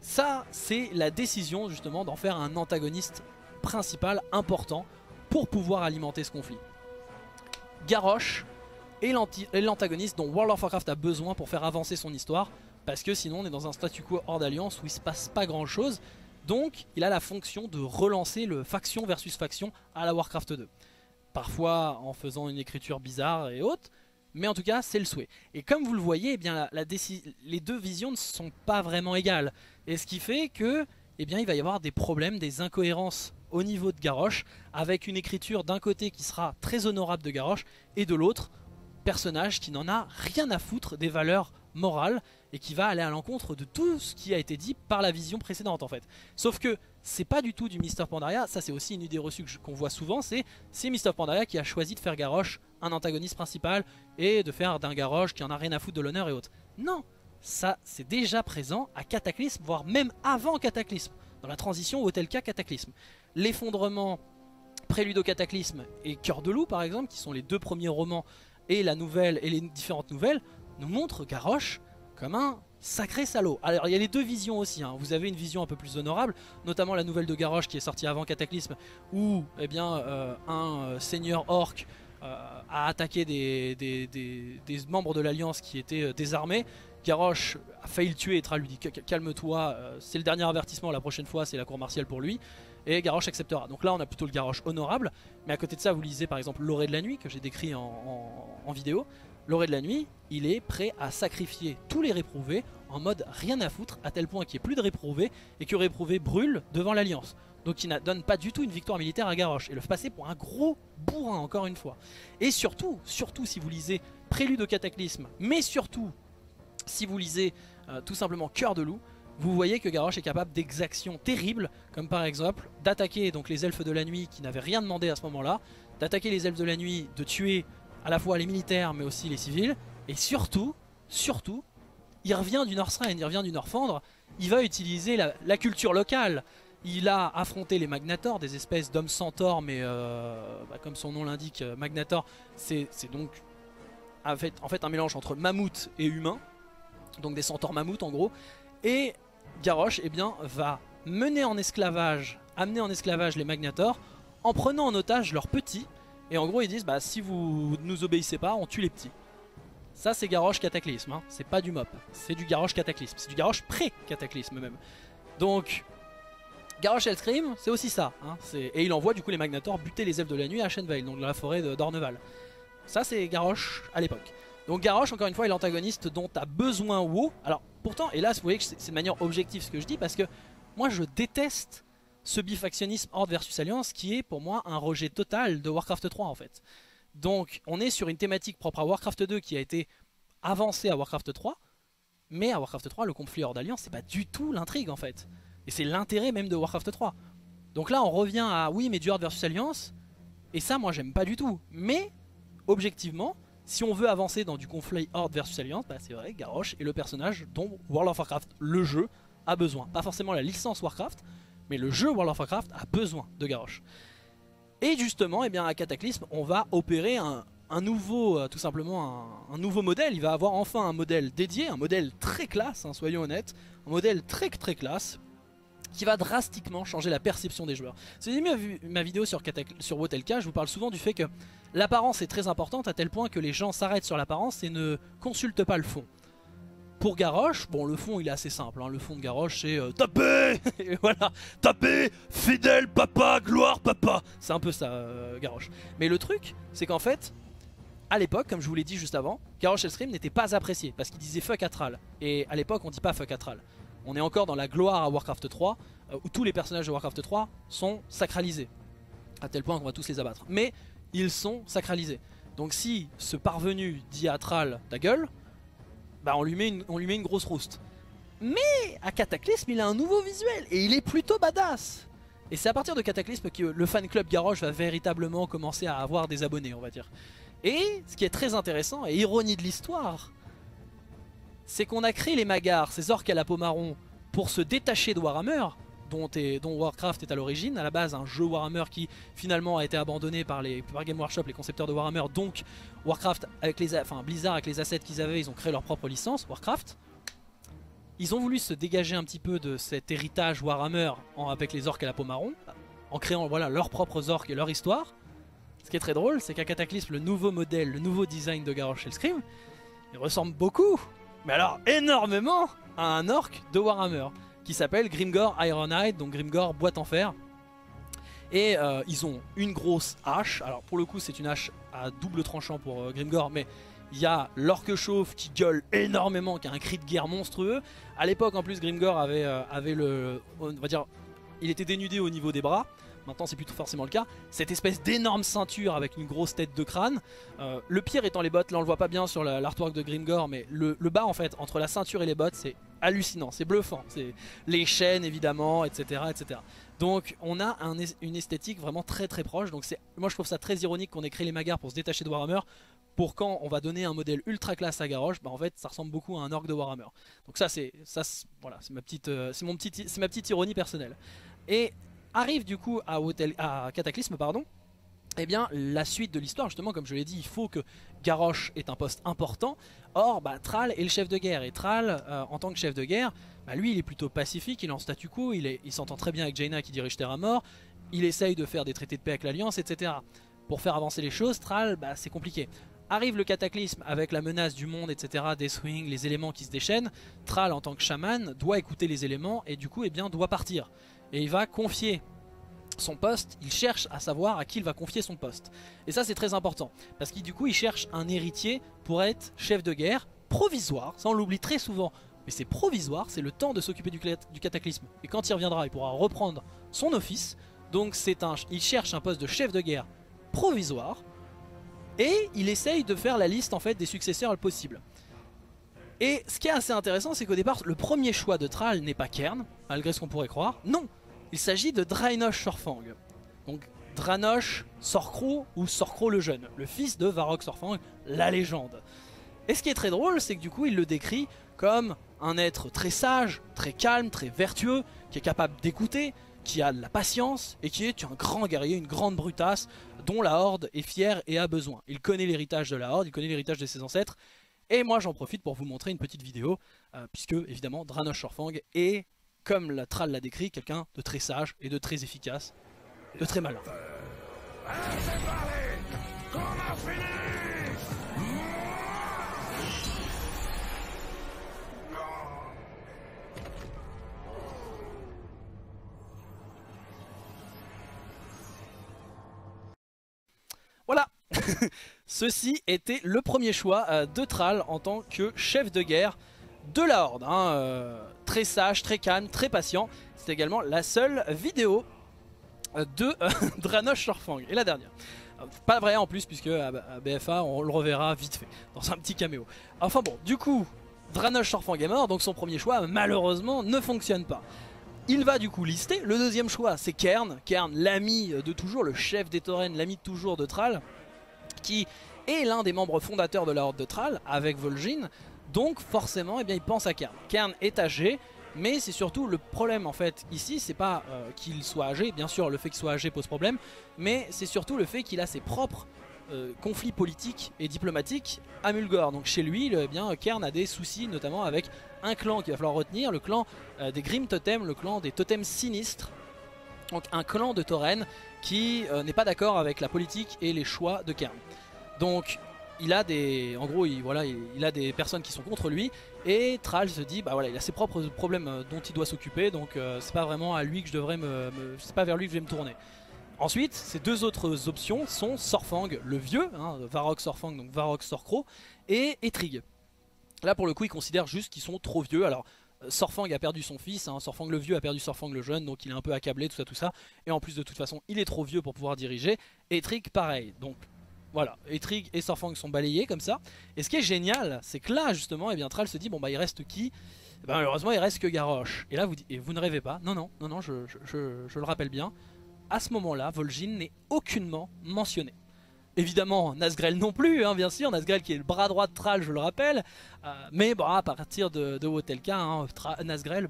Ça c'est la décision justement d'en faire un antagoniste principal important pour pouvoir alimenter ce conflit. Garrosh est l'antagoniste dont World of Warcraft a besoin pour faire avancer son histoire, parce que sinon on est dans un statu quo hors d'alliance où il ne se passe pas grand chose. Donc il a la fonction de relancer le faction versus faction à la Warcraft 2, parfois en faisant une écriture bizarre et haute, mais en tout cas c'est le souhait. Et comme vous le voyez, les deux visions ne sont pas vraiment égales, et ce qui fait que il va y avoir des problèmes, des incohérences au niveau de Garrosh, avec une écriture d'un côté qui sera très honorable de Garrosh et de l'autre, personnage qui n'en a rien à foutre des valeurs morales et qui va aller à l'encontre de tout ce qui a été dit par la vision précédente en fait. Sauf que c'est pas du tout du Mists of Pandaria, ça c'est aussi une idée reçue qu'on voit souvent, c'est Mists of Pandaria qui a choisi de faire Garrosh un antagoniste principal et de faire d'un Garrosh qui en a rien à foutre de l'honneur et autres. Non, ça c'est déjà présent à Cataclysm, voire même avant Cataclysm, dans la transition au tel cas Cataclysm. L'effondrement, prélude au cataclysme et Cœur de loup par exemple, qui sont les deux premiers romans, et les différentes nouvelles, nous montrent Garrosh comme un Sacré salaud. Alors il y a les deux visions aussi, hein. Vous avez une vision un peu plus honorable, notamment la nouvelle de Garrosh qui est sortie avant Cataclysme, où eh bien, un seigneur orc a attaqué des membres de l'Alliance qui étaient désarmés. Garrosh a failli le tuer et Thrall lui dit calme-toi, c'est le dernier avertissement, la prochaine fois c'est la cour martiale pour lui. Et Garrosh acceptera. Donc là on a plutôt le Garrosh honorable. Mais à côté de ça vous lisez par exemple l'Orée de la Nuit que j'ai décrit en vidéo. L'Orée de la Nuit, il est prêt à sacrifier tous les réprouvés en mode rien à foutre, à tel point qu'il n'y ait plus de réprouvés et que réprouvés brûlent devant l'Alliance. Donc il ne donne pas du tout une victoire militaire à Garrosh et le fait passer pour un gros bourrin encore une fois. Et surtout si vous lisez Prélude au Cataclysme, mais surtout si vous lisez tout simplement Cœur de Loup, vous voyez que Garrosh est capable d'exactions terribles, comme par exemple d'attaquer donc les elfes de la nuit qui n'avaient rien demandé à ce moment-là, d'attaquer les elfes de la nuit, de tuer à la fois les militaires mais aussi les civils, et surtout, il revient du Northrend, il revient du Norfandre, il va utiliser la culture locale. Il a affronté les Magnator, des espèces d'hommes centaures, mais comme son nom l'indique, Magnator, c'est donc en fait un mélange entre mammouth et humain, donc des centaures mammouth en gros. Et Garrosh eh bien, va amener en esclavage les Magnator en prenant en otage leurs petits. Et en gros ils disent, bah si vous nous obéissez pas, on tue les petits. Ça c'est Garrosh Cataclysme, hein. C'est pas du mop, c'est du Garrosh Cataclysme, c'est du Garrosh pré-Cataclysme même. Donc Garrosh Hellscream c'est aussi ça, hein. Et il envoie du coup les Magnator buter les elfes de la nuit à Shenvale, donc dans la forêt d'Orneval. Ça c'est Garrosh à l'époque. Donc Garrosh encore une fois est l'antagoniste dont t'as besoin WoW. Alors pourtant, et là vous voyez que c'est de manière objective ce que je dis, parce que moi je déteste ce bifactionnisme Horde versus Alliance qui est pour moi un rejet total de Warcraft 3 en fait. Donc on est sur une thématique propre à Warcraft 2 qui a été avancée à Warcraft 3, mais à Warcraft 3 le conflit Horde Alliance c'est pas du tout l'intrigue en fait. Et c'est l'intérêt même de Warcraft 3. Donc là on revient à oui mais du Horde versus Alliance, et ça moi j'aime pas du tout. Mais objectivement, si on veut avancer dans du conflit Horde versus Alliance, bah c'est vrai, Garrosh est le personnage dont World of Warcraft, le jeu, a besoin. Pas forcément la licence Warcraft, mais le jeu World of Warcraft a besoin de Garrosh. Et justement, eh bien, à Cataclysme, on va opérer tout simplement un nouveau modèle. Il va avoir enfin un modèle dédié, un modèle très classe, hein, soyons honnêtes, un modèle très classe, qui va drastiquement changer la perception des joueurs. Si vous avez vu ma vidéo sur WoTLK, je vous parle souvent du fait que l'apparence est très importante à tel point que les gens s'arrêtent sur l'apparence et ne consultent pas le fond. Pour Garrosh, bon le fond il est assez simple, hein. Le fond de Garrosh c'est tapez et voilà, tapez, fidèle papa, gloire papa. C'est un peu ça Garrosh. Mais le truc c'est qu'en fait, à l'époque, comme je vous l'ai dit juste avant, Garrosh Hellscream n'était pas apprécié parce qu'il disait fuck à Thrall. Et à l'époque on dit pas fuck à Thrall. On est encore dans la gloire à Warcraft 3, où tous les personnages de Warcraft 3 sont sacralisés, à tel point qu'on va tous les abattre. Mais ils sont sacralisés. Donc si ce parvenu dit à Thrall ta gueule, bah on lui met une grosse rouste. Mais à Cataclysme il a un nouveau visuel et il est plutôt badass. Et c'est à partir de Cataclysme que le fan club Garrosh va véritablement commencer à avoir des abonnés on va dire. Et ce qui est très intéressant et ironie de l'histoire, c'est qu'on a créé les Mag'har, ces orques à la peau marron, pour se détacher de Warhammer, dont Warcraft est à l'origine, à la base un jeu Warhammer qui finalement a été abandonné par Game Workshop, les concepteurs de Warhammer, donc Warcraft avec Blizzard avec les assets qu'ils avaient, ils ont créé leur propre licence, Warcraft. Ils ont voulu se dégager un petit peu de cet héritage Warhammer avec les orques à la peau marron, en créant voilà, leurs propres orques et leur histoire. Ce qui est très drôle, c'est qu'à Cataclysme, le nouveau modèle, le nouveau design de Garrosh Hellscream, il ressemble beaucoup, mais alors énormément, à un orc de Warhammer qui s'appelle Grimgor Ironhide, donc Grimgor boîte en fer. Et ils ont une grosse hache, alors pour le coup c'est une hache à double tranchant pour Grimgor, mais il y a l'orque chauve qui gueule énormément, qui a un cri de guerre monstrueux. À l'époque en plus Grimgor avait il était dénudé au niveau des bras. Maintenant c'est plutôt forcément le cas, cette espèce d'énorme ceinture avec une grosse tête de crâne, le pire étant les bottes, là on le voit pas bien sur l'artwork de Grimgor, mais le bas en fait, entre la ceinture et les bottes, c'est hallucinant, c'est bluffant, c'est les chaînes évidemment, etc. Donc on a une esthétique vraiment très proche, donc moi je trouve ça très ironique qu'on ait créé les Mag'har pour se détacher de Warhammer, pour quand on va donner un modèle ultra classe à Garrosh, bah en fait ça ressemble beaucoup à un orc de Warhammer. Donc voilà, c'est ma petite ironie personnelle. Et arrive du coup à Cataclysme, eh bien la suite de l'histoire, justement, comme je l'ai dit, il faut que Garrosh ait un poste important. Or, bah, Thrall est le chef de guerre, et Thrall, en tant que chef de guerre, bah, lui il est plutôt pacifique, il est en statu quo, il s'entend très bien avec Jaina qui dirige Theramore, il essaye de faire des traités de paix avec l'Alliance, etc. Pour faire avancer les choses, Thrall, bah, c'est compliqué. Arrive le cataclysme avec la menace du monde, etc., des swings, les éléments qui se déchaînent. Thrall, en tant que chaman, doit écouter les éléments et du coup, eh bien, doit partir. Et il va confier son poste, il cherche à savoir à qui il va confier son poste. Et ça, c'est très important, parce qu'il, du coup, il cherche un héritier pour être chef de guerre provisoire. Ça, on l'oublie très souvent, mais c'est provisoire, c'est le temps de s'occuper du cataclysme. Et quand il reviendra, il pourra reprendre son office. Donc, il cherche un poste de chef de guerre provisoire. Et il essaye de faire la liste en fait des successeurs possibles. Et ce qui est assez intéressant, c'est qu'au départ, le premier choix de Thrall n'est pas Cairne, malgré ce qu'on pourrait croire. Non, il s'agit de Dranosh Saurfang. Donc Dranosh Sorcro ou Sorcro le jeune, le fils de Varok Saurfang, la légende. Et ce qui est très drôle, c'est que du coup, il le décrit comme un être très sage, très calme, très vertueux, qui est capable d'écouter, qui a de la patience et qui est un grand guerrier, une grande brutasse dont la Horde est fière et a besoin. Il connaît l'héritage de la Horde, il connaît l'héritage de ses ancêtres. Et moi j'en profite pour vous montrer une petite vidéo, puisque évidemment Dranosh Saurfang est, comme la Thrall l'a décrit, quelqu'un de très sage et de très efficace, de très malin. Voilà, ceci était le premier choix de Thrall en tant que chef de guerre de la Horde. Hein, très sage, très calme, très patient. C'est également la seule vidéo de Dranosh Saurfang. Et la dernière. Pas vrai en plus, puisque à BFA on le reverra vite fait, dans un petit caméo. Enfin bon, du coup, Dranosh Saurfang est mort, donc son premier choix malheureusement ne fonctionne pas. Il va du coup lister, le deuxième choix c'est Cairne, l'ami de toujours, le chef des Tauren, l'ami de toujours de Thrall, qui est l'un des membres fondateurs de la Horde de Thrall, avec Vol'jin, donc forcément eh bien, il pense à Cairne. Cairne est âgé, mais c'est surtout le problème en fait ici, c'est pas qu'il soit âgé, bien sûr le fait qu'il soit âgé pose problème, mais c'est surtout le fait qu'il a ses propres conflits politiques et diplomatiques à Mulgore. Donc chez lui, eh bien, Cairne a des soucis notamment avec un clan qu'il va falloir retenir, le clan des Grim Totems, le clan des Totems Sinistres. Donc un clan de Tauren qui n'est pas d'accord avec la politique et les choix de Cairne. Donc il a des, en gros, il a des personnes qui sont contre lui, et Thrall se dit, bah voilà, il a ses propres problèmes dont il doit s'occuper, donc c'est pas vraiment à lui que je devrais c'est pas vers lui que je vais me tourner. Ensuite, ces deux autres options sont Saurfang, le vieux, hein, Varok Saurfang, donc Varok Sorcro, et Etrigue. Là pour le coup il considère juste qu'ils sont trop vieux. Alors Saurfang a perdu son fils, hein. Saurfang le vieux a perdu Saurfang le jeune, donc il est un peu accablé, tout ça. Et en plus de toute façon il est trop vieux pour pouvoir diriger. Etrigue pareil, donc voilà, Etrigue et Saurfang sont balayés comme ça. Et ce qui est génial, c'est que là justement eh bien, Thrall se dit bon bah il reste qui? Eh ben, malheureusement il reste que Garrosh. Et là vous, et vous ne rêvez pas, non, je le rappelle bien. À ce moment là Vol'jin n'est aucunement mentionné. Évidemment, Nazgrel non plus, hein, bien sûr, Nazgrel qui est le bras droit de Thrall, je le rappelle. Mais bah, à partir de Wotelka, hein, Nazgrel,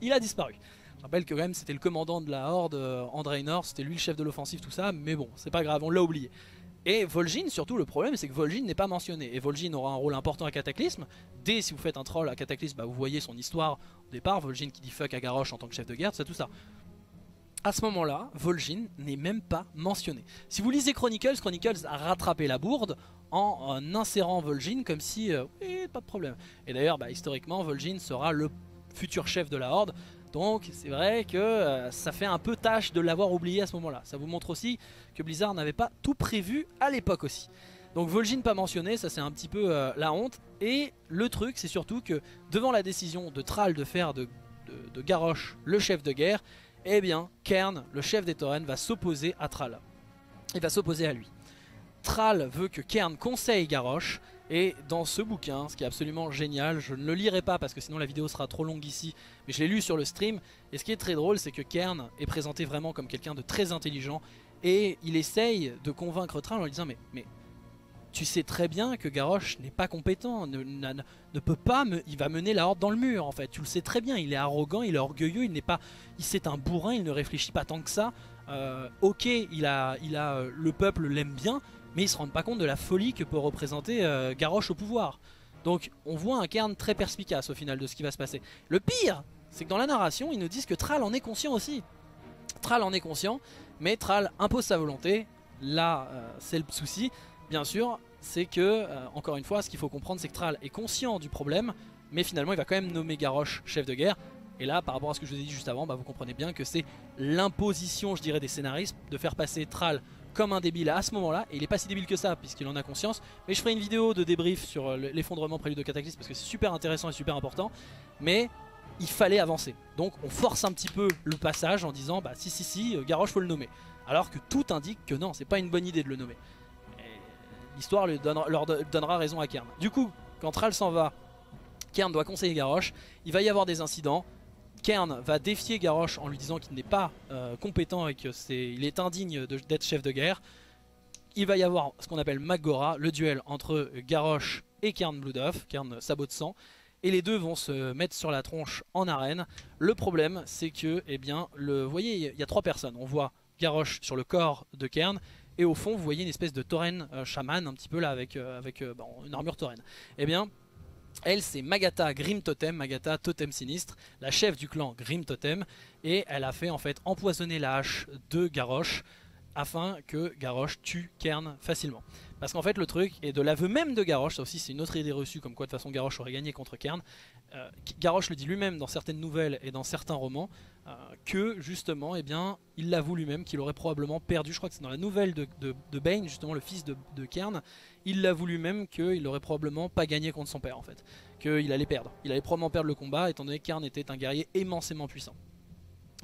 il a disparu. Je rappelle que quand même c'était le commandant de la Horde en Draenor, c'était lui le chef de l'offensive, tout ça, mais bon, c'est pas grave, on l'a oublié. Et Vol'jin, surtout le problème, c'est que Vol'jin n'est pas mentionné. Et Vol'jin aura un rôle important à Cataclysme. Dès si vous faites un troll à Cataclysme, bah, vous voyez son histoire au départ, Vol'jin qui dit fuck à Garrosh en tant que chef de guerre, tout ça. À ce moment-là, Vol'jin n'est même pas mentionné. Si vous lisez Chronicles, Chronicles a rattrapé la bourde en insérant Vol'jin comme si... pas de problème. Et d'ailleurs, bah, historiquement, Vol'jin sera le futur chef de la Horde. Donc c'est vrai que ça fait un peu tâche de l'avoir oublié à ce moment-là. Ça vous montre aussi que Blizzard n'avait pas tout prévu à l'époque aussi. Donc Vol'jin pas mentionné, ça c'est un petit peu la honte. Et le truc, c'est surtout que devant la décision de Thrall de faire de Garrosh le chef de guerre... Eh bien, Cairne, le chef des Tauren, va s'opposer à Thrall. Il va s'opposer à lui. Thrall veut que Cairne conseille Garrosh. Et dans ce bouquin, ce qui est absolument génial, je ne le lirai pas parce que sinon la vidéo sera trop longue ici, mais je l'ai lu sur le stream. Et ce qui est très drôle, c'est que Cairne est présenté vraiment comme quelqu'un de très intelligent. Et il essaye de convaincre Thrall en lui disant mais tu sais très bien que Garrosh n'est pas compétent, ne peut pas, il va mener la Horde dans le mur en fait, tu le sais très bien, il est arrogant, il est orgueilleux, c'est un bourrin, il ne réfléchit pas tant que ça, Ok, le peuple l'aime bien, mais ils se rendent pas compte de la folie que peut représenter Garrosh au pouvoir. Donc on voit un Cairne très perspicace au final de ce qui va se passer. Le pire, c'est que dans la narration, ils nous disent que Thrall en est conscient aussi. Thrall en est conscient, mais Thrall impose sa volonté. Là, c'est le souci, bien sûr, c'est que, encore une fois, ce qu'il faut comprendre, c'est que Thrall est conscient du problème, mais finalement, il va quand même nommer Garrosh chef de guerre. Et là, par rapport à ce que je vous ai dit juste avant, bah, vous comprenez bien que c'est l'imposition, je dirais, des scénaristes de faire passer Thrall comme un débile à ce moment-là. Et il n'est pas si débile que ça, puisqu'il en a conscience. Mais je ferai une vidéo de débrief sur l'effondrement prélude de Cataclysme, parce que c'est super intéressant et super important. Mais il fallait avancer. Donc on force un petit peu le passage en disant, bah si, Garrosh faut le nommer. Alors que tout indique que non, c'est pas une bonne idée de le nommer. L'histoire leur donnera raison à Cairne. Du coup, quand Thrall s'en va, Cairne doit conseiller Garrosh. Il va y avoir des incidents. Cairne va défier Garrosh en lui disant qu'il n'est pas compétent et qu'il est indigne d'être chef de guerre. Il va y avoir ce qu'on appelle Mak'gora, le duel entre Garrosh et Cairne Bloodhoof, Cairne sabot de sang, et les deux vont se mettre sur la tronche en arène. Le problème, c'est que, eh bien, vous voyez, il y a trois personnes. On voit Garrosh sur le corps de Cairne, et au fond, vous voyez une espèce de tauren chaman, un petit peu là, avec une armure tauren. Eh bien, elle, c'est Magatha Grim Totem, Magatha Totem Sinistre, la chef du clan Grim Totem, et elle a fait en fait empoisonner la hache de Garrosh afin que Garrosh tue Cairne facilement. Parce qu'en fait le truc est de l'aveu même de Garrosh, ça aussi c'est une autre idée reçue comme quoi de toute façon Garrosh aurait gagné contre Cairne. Garrosh le dit lui-même dans certaines nouvelles et dans certains romans que justement eh bien, il l'avoue lui-même qu'il aurait probablement perdu, je crois que c'est dans la nouvelle de Bane, justement le fils de Cairne, il l'avoue lui-même qu'il aurait probablement pas gagné contre son père en fait, qu'il allait perdre, il allait probablement perdre le combat étant donné que Cairne était un guerrier immensément puissant.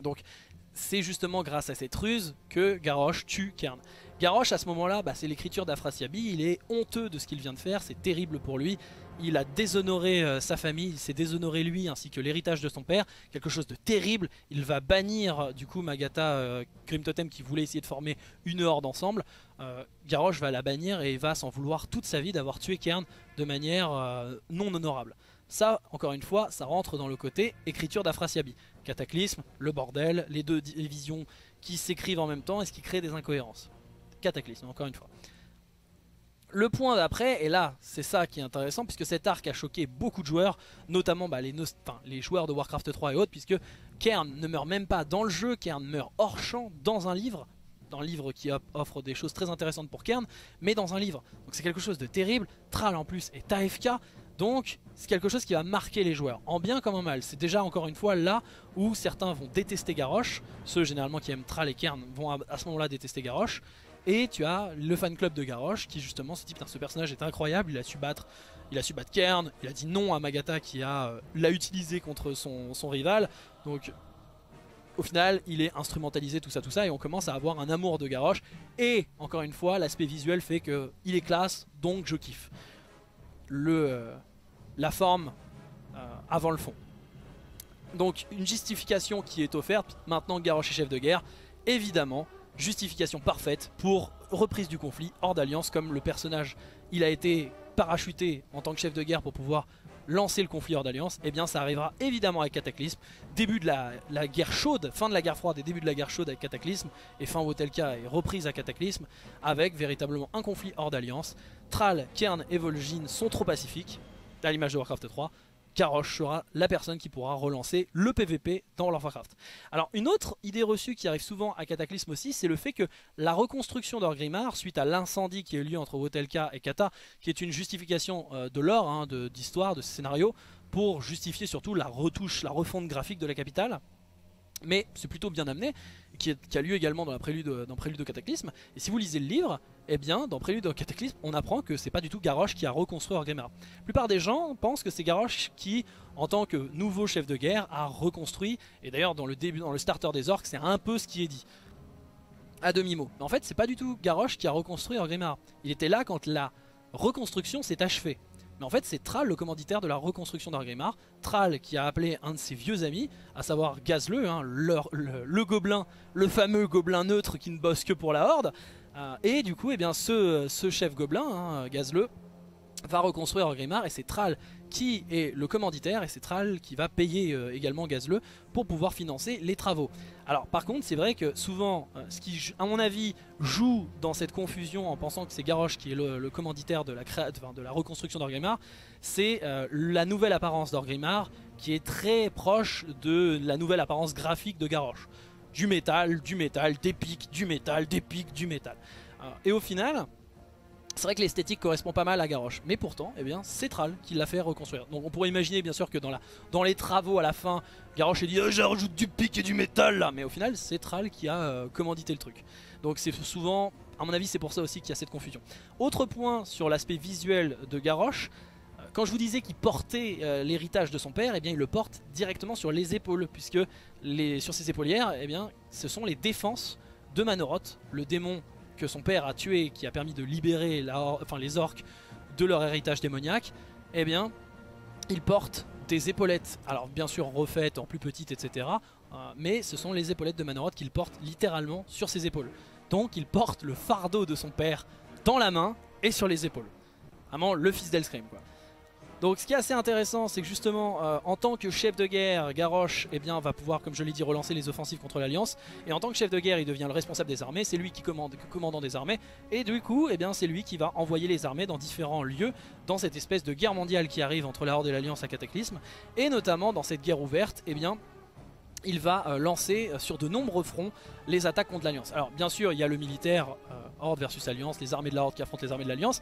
Donc c'est justement grâce à cette ruse que Garrosh tue Cairne. Garrosh à ce moment-là, bah, c'est l'écriture d'Afrasiabi, il est honteux de ce qu'il vient de faire, c'est terrible pour lui. Il a déshonoré sa famille, il s'est déshonoré lui ainsi que l'héritage de son père, quelque chose de terrible. Il va bannir du coup Magatha Grim Totem qui voulait essayer de former une horde ensemble. Garrosh va la bannir et va s'en vouloir toute sa vie d'avoir tué Cairne de manière non honorable. Ça, encore une fois, ça rentre dans le côté écriture d'Afrasiabi. Cataclysme, le bordel, les deux divisions qui s'écrivent en même temps et ce qui crée des incohérences. Cataclysme, encore une fois. Le point d'après, et là c'est ça qui est intéressant, puisque cet arc a choqué beaucoup de joueurs, notamment bah, les joueurs de Warcraft 3 et autres, puisque Cairne ne meurt même pas dans le jeu, Cairne meurt hors champ dans un livre, qui offre des choses très intéressantes pour Cairne, mais dans un livre. Donc c'est quelque chose de terrible, Thrall en plus est AFK, donc c'est quelque chose qui va marquer les joueurs, en bien comme en mal. C'est déjà encore une fois là où certains vont détester Garrosh, ceux généralement qui aiment Thrall et Cairne vont à ce moment-là détester Garrosh. Et tu as le fan club de Garrosh qui justement se dit putain ce personnage est incroyable, il a su battre Cairne, il a dit non à Magatha qui l'a utilisé contre son rival. Donc au final il est instrumentalisé tout ça et on commence à avoir un amour de Garrosh. Et encore une fois l'aspect visuel fait que il est classe donc je kiffe. La forme avant le fond. Donc une justification qui est offerte maintenant que Garrosh est chef de guerre évidemment. Justification parfaite pour reprise du conflit hors d'alliance, comme le personnage il a été parachuté en tant que chef de guerre pour pouvoir lancer le conflit hors d'alliance, et bien ça arrivera évidemment avec Cataclysme, début de la guerre chaude, fin de la guerre froide et début de la guerre chaude avec Cataclysme, et fin Wotelka et reprise à Cataclysme, avec véritablement un conflit hors d'alliance. Thrall, Cairne et Vol'jin sont trop pacifiques, à l'image de Warcraft 3, Garrosh sera la personne qui pourra relancer le PVP dans World of Warcraft. Alors une autre idée reçue qui arrive souvent à Cataclysme aussi, c'est le fait que la reconstruction d'Orgrimmar suite à l'incendie qui a eu lieu entre Wotelka et Kata, qui est une justification de lore, hein, d'histoire, de scénario, pour justifier surtout la retouche, la refonte graphique de la capitale, mais c'est plutôt bien amené, qui a lieu également dans Prélude de Cataclysme. Et si vous lisez le livre, eh bien dans Prélude de Cataclysme, on apprend que c'est pas du tout Garrosh qui a reconstruit Orgrimmar. La plupart des gens pensent que c'est Garrosh qui, en tant que nouveau chef de guerre, a reconstruit. Et d'ailleurs dans le starter des orques, c'est un peu ce qui est dit, à demi-mot. Mais en fait, c'est pas du tout Garrosh qui a reconstruit Orgrimmar. Il était là quand la reconstruction s'est achevée. Mais en fait c'est Thrall le commanditaire de la reconstruction d'Orgrimmar, Thrall qui a appelé un de ses vieux amis, à savoir Gazleu, hein, le gobelin, le fameux gobelin neutre qui ne bosse que pour la horde, et du coup eh bien, ce chef gobelin, hein, Gazleu, va reconstruire Orgrimmar et c'est Thrall qui est le commanditaire et c'est Thrall qui va payer également Gazleux pour pouvoir financer les travaux. Alors par contre c'est vrai que souvent ce qui à mon avis joue dans cette confusion en pensant que c'est Garrosh qui est le commanditaire de la reconstruction d'Orgrimmar, c'est la nouvelle apparence d'Orgrimmar qui est très proche de la nouvelle apparence graphique de Garrosh. Du métal, du métal, des pics, du métal, des pics, du métal. Et au final... c'est vrai que l'esthétique correspond pas mal à Garrosh, mais pourtant, eh bien, c'est Thrall qui l'a fait reconstruire. Donc on pourrait imaginer bien sûr que dans les travaux à la fin, Garrosh a dit oh, « je rajoute du pic et du métal là !» Mais au final, c'est Thrall qui a commandité le truc. Donc c'est souvent, à mon avis, c'est pour ça aussi qu'il y a cette confusion. Autre point sur l'aspect visuel de Garrosh, quand je vous disais qu'il portait l'héritage de son père, eh bien, il le porte directement sur les épaules, puisque sur ses épaulières, eh bien, ce sont les défenses de Manoroth, le démon que son père a tué, qui a permis de libérer les orques de leur héritage démoniaque, eh bien, ils portent des épaulettes. Alors bien sûr refaites, en plus petites, etc. Mais ce sont les épaulettes de Manoroth qu'il porte littéralement sur ses épaules. Donc il porte le fardeau de son père dans la main et sur les épaules. Vraiment le fils d'Hellscream, quoi. Donc ce qui est assez intéressant, c'est que justement en tant que chef de guerre, Garrosh va pouvoir, comme je l'ai dit, relancer les offensives contre l'Alliance. Et en tant que chef de guerre, il devient le responsable des armées, c'est lui qui commande, commandant des armées. Et du coup, c'est lui qui va envoyer les armées dans différents lieux, dans cette espèce de guerre mondiale qui arrive entre la Horde et l'Alliance à Cataclysme. Et notamment dans cette guerre ouverte, il va lancer sur de nombreux fronts les attaques contre l'Alliance. Alors bien sûr, il y a le militaire, Horde versus Alliance, les armées de la Horde qui affrontent les armées de l'Alliance.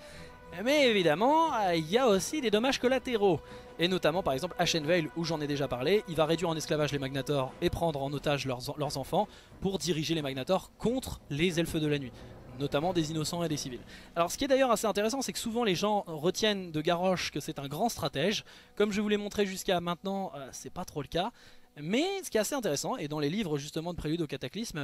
Mais évidemment, il y a aussi des dommages collatéraux. Et notamment, par exemple, Ashenvale, où j'en ai déjà parlé, il va réduire en esclavage les Magnator et prendre en otage leurs enfants pour diriger les Magnator contre les Elfes de la Nuit, notamment des innocents et des civils. Alors ce qui est d'ailleurs assez intéressant, c'est que souvent les gens retiennent de Garrosh que c'est un grand stratège. Comme je vous l'ai montré jusqu'à maintenant, c'est pas trop le cas. Mais ce qui est assez intéressant, et dans les livres justement de Prélude au Cataclysme,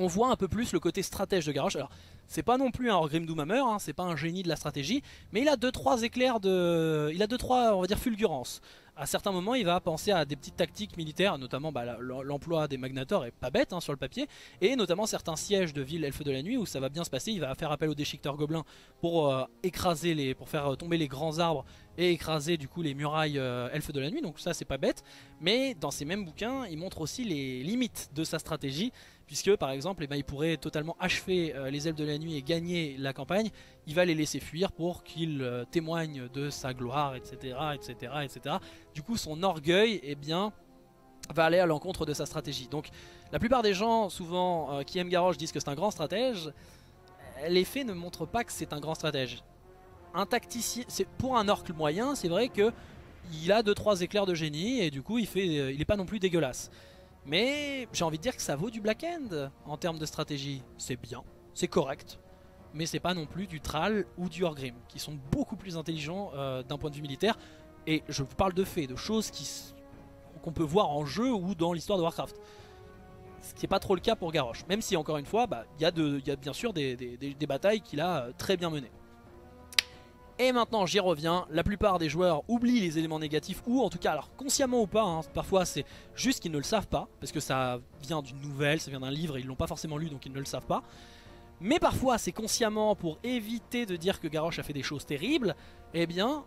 on voit un peu plus le côté stratège de Garrosh. Alors, c'est pas non plus un Orgrim Doomhammer, hein, c'est pas un génie de la stratégie, mais il a 2-3 éclairs de... il a 2-3, on va dire, fulgurances. À certains moments, il va penser à des petites tactiques militaires, notamment l'emploi des Magnator est pas bête hein, sur le papier, et notamment certains sièges de villes Elfes de la Nuit où ça va bien se passer. Il va faire appel aux déchiqueteurs gobelins pour pour faire tomber les grands arbres et écraser du coup les murailles Elfes de la Nuit, donc ça c'est pas bête. Mais dans ces mêmes bouquins, il montre aussi les limites de sa stratégie, puisque par exemple, il pourrait totalement achever les Elfes de la Nuit et gagner la campagne. Il va les laisser fuir pour qu'ils témoignent de sa gloire, etc., etc., etc. Du coup, son orgueil, va aller à l'encontre de sa stratégie. Donc, la plupart des gens, souvent, qui aiment Garrosh disent que c'est un grand stratège. Les faits ne montrent pas que c'est un grand stratège. Un tacticien, pour un orc moyen, c'est vrai que il a 2-3 éclairs de génie et du coup, il est pas non plus dégueulasse. Mais j'ai envie de dire que ça vaut du Blackhand en termes de stratégie. C'est bien, c'est correct. Mais c'est pas non plus du Thrall ou du Orgrim, qui sont beaucoup plus intelligents d'un point de vue militaire. Et je vous parle de faits, de choses qu'on peut voir en jeu ou dans l'histoire de Warcraft. Ce qui n'est pas trop le cas pour Garrosh. Même si, encore une fois, il y a bien sûr des batailles qu'il a très bien menées. Et maintenant, j'y reviens, la plupart des joueurs oublient les éléments négatifs, ou en tout cas, alors consciemment ou pas, hein, parfois c'est juste qu'ils ne le savent pas, parce que ça vient d'une nouvelle, ça vient d'un livre, et ils ne l'ont pas forcément lu, donc ils ne le savent pas. Mais parfois c'est consciemment pour éviter de dire que Garrosh a fait des choses terribles.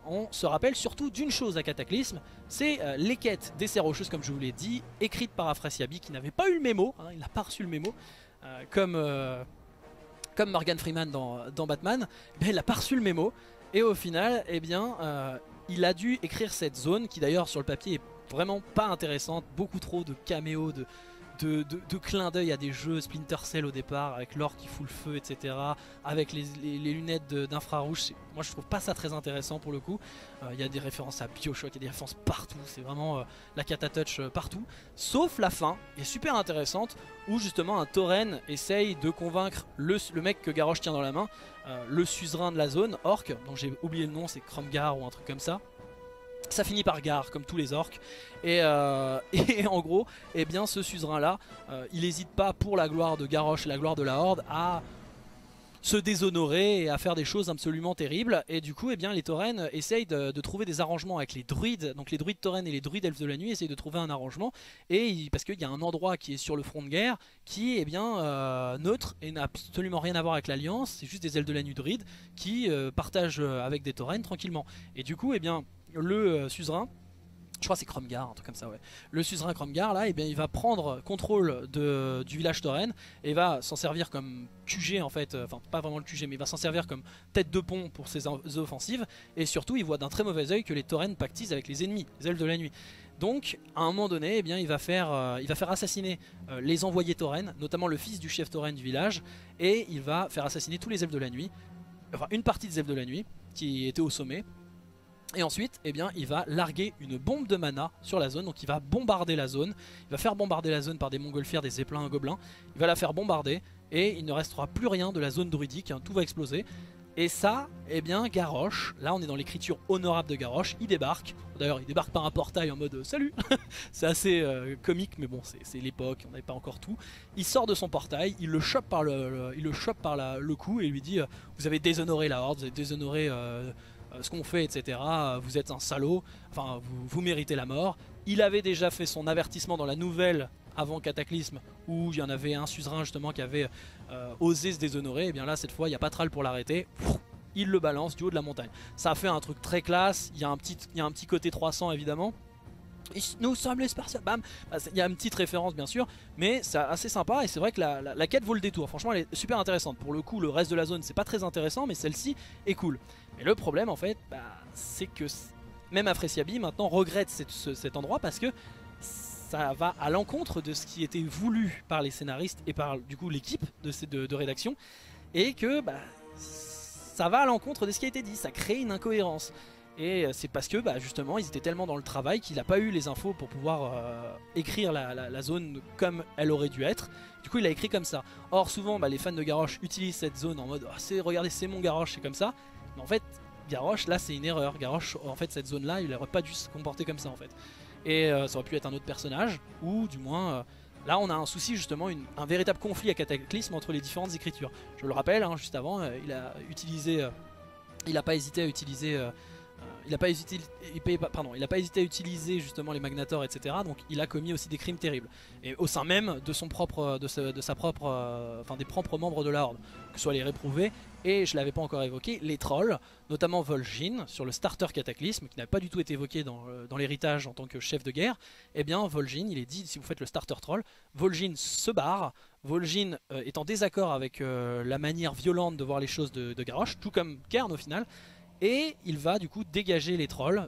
On se rappelle surtout d'une chose à Cataclysme, c'est les quêtes des Serres Rocheuses, comme je vous l'ai dit, écrites par Afrasiabi, qui n'avait pas eu le mémo, hein, il n'a pas reçu le mémo, comme Morgan Freeman dans Batman, il n'a pas reçu le mémo, et au final il a dû écrire cette zone, qui d'ailleurs sur le papier est vraiment pas intéressante, beaucoup trop de caméos, de clin d'œil à des jeux Splinter Cell au départ, avec l'or qui fout le feu, etc. Avec les lunettes d'infrarouge. Moi je trouve pas ça très intéressant pour le coup. Il y a des références à Bioshock, il y a des références partout, c'est vraiment la catatouch partout. Sauf la fin, qui est super intéressante, où justement un tauren essaye de convaincre le mec que Garrosh tient dans la main, le suzerain de la zone, orc, dont j'ai oublié le nom, c'est Kromgar ou un truc comme ça. Ça finit par Gar, comme tous les orques, et en gros, ce suzerain là, il n'hésite pas, pour la gloire de Garrosh et la gloire de la Horde, à se déshonorer et à faire des choses absolument terribles. Et du coup, eh bien, les taurennes essayent de trouver des arrangements avec les druides. Donc les druides taurennes et les druides elfes de la nuit essayent de trouver un arrangement. Et parce qu'il y a un endroit qui est sur le front de guerre qui est neutre et n'a absolument rien à voir avec l'Alliance. C'est juste des elfes de la nuit druides qui partagent avec des taurennes tranquillement. Et du coup, eh bien, le suzerain, je crois que c'est Kromgar, un truc comme ça, ouais. Le suzerain Kromgar, là, eh bien, il va prendre contrôle du village tauren et va s'en servir comme QG, en fait. Enfin, pas vraiment le QG, mais il va s'en servir comme tête de pont pour ses offensives. Et surtout, il voit d'un très mauvais oeil que les tauren pactisent avec les ennemis, les elfes de la nuit. Donc, à un moment donné, eh bien, il va faire assassiner les envoyés tauren, notamment le fils du chef tauren du village. Et il va faire assassiner tous les elfes de la nuit, enfin, une partie des elfes de la nuit, qui était au sommet. Et ensuite, eh bien, il va larguer une bombe de mana sur la zone, donc il va bombarder la zone. Il va faire bombarder la zone par des montgolfières, des zeppelins, gobelins. Il va la faire bombarder et il ne restera plus rien de la zone druidique, hein, tout va exploser. Et ça, eh bien, Garrosh, là on est dans l'écriture honorable de Garrosh, il débarque. D'ailleurs, il débarque par un portail en mode « salut ». C'est assez comique, mais bon, c'est l'époque, on n'avait pas encore tout. Il sort de son portail, il le chope par le cou et lui dit « vous avez déshonoré la horde, vous avez déshonoré... ce qu'on fait, etc. Vous êtes un salaud, enfin vous méritez la mort. » Il avait déjà fait son avertissement dans la nouvelle avant Cataclysme, où il y en avait un suzerain justement qui avait osé se déshonorer. Et bien là, cette fois, il n'y a pas Thrall pour l'arrêter. Il le balance du haut de la montagne. Ça a fait un truc très classe. Il y a un petit côté 300 évidemment. Nous sommes les Spartiates, bam. Il y a une petite référence bien sûr, mais c'est assez sympa. Et c'est vrai que la quête vaut le détour. Franchement, elle est super intéressante. Pour le coup, le reste de la zone c'est pas très intéressant, mais celle-ci est cool. Et le problème en fait, c'est que même Afrasiabi maintenant regrette cet endroit, parce que ça va à l'encontre de ce qui était voulu par les scénaristes et par du coup l'équipe de rédaction, et que ça va à l'encontre de ce qui a été dit. Ça crée une incohérence. Et c'est parce que justement ils étaient tellement dans le travail qu'il n'a pas eu les infos pour pouvoir écrire la zone comme elle aurait dû être. Du coup il a écrit comme ça. Or souvent les fans de Garrosh utilisent cette zone en mode oh, « regardez, c'est mon Garrosh, c'est comme ça ». Mais en fait Garrosh là c'est une erreur. Garrosh en fait cette zone là il n'aurait pas dû se comporter comme ça en fait. Et ça aurait pu être un autre personnage, ou du moins... là on a un souci justement, un véritable conflit à Cataclysme entre les différentes écritures. Je le rappelle, hein, juste avant il n'a pas hésité à utiliser... Il n'a pas hésité à utiliser justement les Magnator, etc. Donc il a commis aussi des crimes terribles. Et au sein même de son propre, des propres membres de la Horde, que ce soit les réprouvés, et je ne l'avais pas encore évoqué, les trolls, notamment Vol'jin, sur le starter Cataclysme, qui n'a pas du tout été évoqué dans l'héritage en tant que chef de guerre. Eh bien Vol'jin, il est dit, si vous faites le starter troll, Vol'jin se barre. Vol'jin est en désaccord avec la manière violente de voir les choses de Garrosh, tout comme Cairne au final. Et il va du coup dégager les trolls.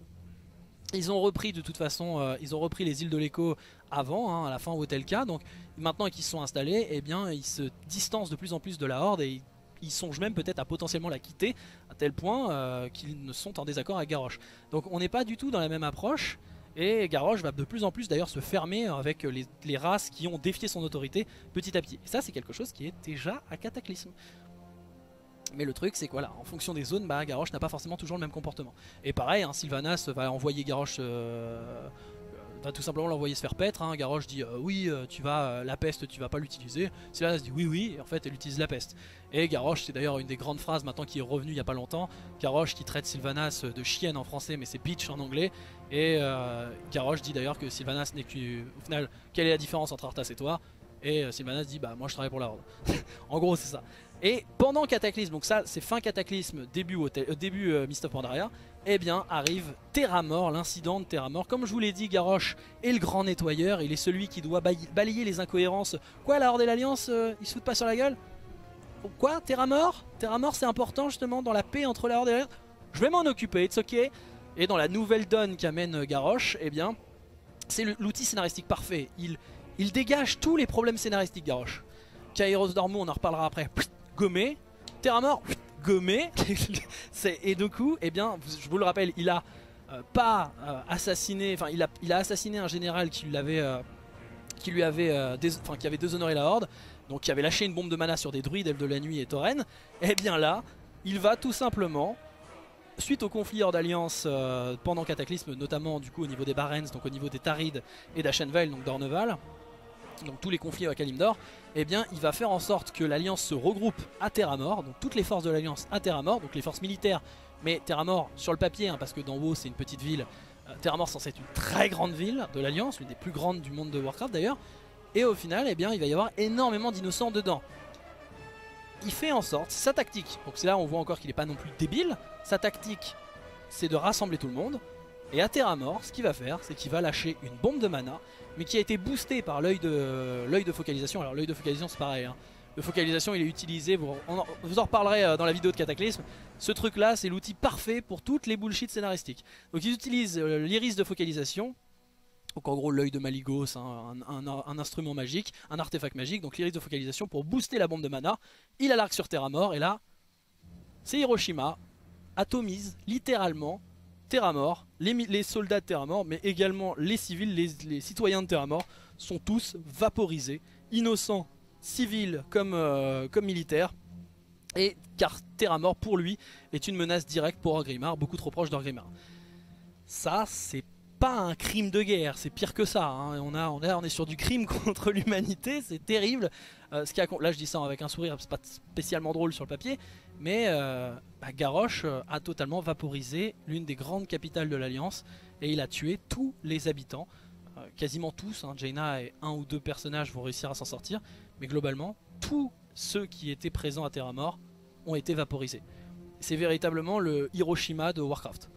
Ils ont repris de toute façon, ils ont repris les îles de l'écho avant, hein, à la fin au Telka. Donc maintenant qu'ils se sont installés, eh bien ils se distancent de plus en plus de la Horde, et ils songent même peut-être à potentiellement la quitter, à tel point qu'ils ne sont en désaccord avec Garrosh. Donc on n'est pas du tout dans la même approche, et Garrosh va de plus en plus d'ailleurs se fermer avec les races qui ont défié son autorité petit à petit. Et ça c'est quelque chose qui est déjà à Cataclysme. Mais le truc c'est que voilà, en fonction des zones, Garrosh n'a pas forcément toujours le même comportement. Et pareil, hein, Sylvanas va envoyer Garrosh, va tout simplement l'envoyer se faire paître, hein. Garrosh dit oui, la peste tu vas pas l'utiliser. Sylvanas dit oui, et en fait elle utilise la peste. Et Garrosh, c'est d'ailleurs une des grandes phrases maintenant qui est revenue il y a pas longtemps, Garrosh qui traite Sylvanas de chienne en français mais c'est bitch en anglais. Et Garrosh dit d'ailleurs que Sylvanas n'est qu'au final, quelle est la différence entre Arthas et toi? Et Sylvanas dit moi je travaille pour la Horde. En gros c'est ça. Et pendant Cataclysme, donc ça c'est fin Cataclysme, début Mists of Pandaria, eh bien arrive Theramore, l'incident de Theramore. Comme je vous l'ai dit, Garrosh est le grand nettoyeur, il est celui qui doit balayer les incohérences. Quoi, la Horde et l'Alliance, ils se foutent pas sur la gueule? Quoi, Theramore? Theramore c'est important justement dans la paix entre la Horde et l'Alliance. Je vais m'en occuper, it's ok. Et dans la nouvelle donne qu'amène Garrosh, eh bien c'est l'outil scénaristique parfait. Il dégage tous les problèmes scénaristiques, Garrosh. Kairoz Dormu, on en reparlera après. Gommé, Theramore, gommé. Et du coup, eh bien, je vous le rappelle, il a assassiné, enfin il a assassiné un général qui avait déshonoré la Horde, donc qui avait lâché une bombe de mana sur des druides, elfes de la nuit et tauren. Et bien là, il va tout simplement, suite au conflit hors d'alliance pendant Cataclysme, notamment du coup au niveau des Barrens, donc au niveau des Tarides et d'Ashenvale, donc d'Orneval, donc tous les conflits avec Kalimdor, eh bien il va faire en sorte que l'Alliance se regroupe à Theramore, donc toutes les forces de l'Alliance à Theramore, donc les forces militaires, mais Theramore sur le papier, hein, parce que d'en haut c'est une petite ville, Theramore c'est censé être une très grande ville de l'Alliance, une des plus grandes du monde de Warcraft d'ailleurs, et au final eh bien, il va y avoir énormément d'innocents dedans. Il fait en sorte, sa tactique, donc c'est là où on voit encore qu'il n'est pas non plus débile, sa tactique c'est de rassembler tout le monde. Et à Theramore, ce qu'il va faire, c'est qu'il va lâcher une bombe de mana, mais qui a été boostée par l'œil de focalisation. Alors l'œil de focalisation c'est pareil, hein. Le focalisation il est utilisé, vous en reparlerez dans la vidéo de Cataclysme. Ce truc là c'est l'outil parfait pour toutes les bullshit scénaristiques. Donc ils utilisent l'iris de focalisation, donc en gros l'œil de Maligos, hein, un instrument magique, un artefact magique. Donc l'iris de focalisation pour booster la bombe de mana, il a l'arc sur Theramore et là c'est Hiroshima, atomise littéralement Theramore, les soldats de Theramore, mais également les civils, les citoyens de Theramore sont tous vaporisés, innocents, civils comme militaires, et car Theramore pour lui est une menace directe pour Orgrimmar, beaucoup trop proche d'Orgrimmar. Ça c'est pas un crime de guerre, c'est pire que ça, hein. on est sur du crime contre l'humanité, c'est terrible. Là je dis ça avec un sourire, c'est pas spécialement drôle sur le papier, mais Garrosh a totalement vaporisé l'une des grandes capitales de l'Alliance et il a tué tous les habitants, quasiment tous, hein. Jaina et un ou deux personnages vont réussir à s'en sortir, mais globalement tous ceux qui étaient présents à Theramore ont été vaporisés. C'est véritablement le Hiroshima de Warcraft.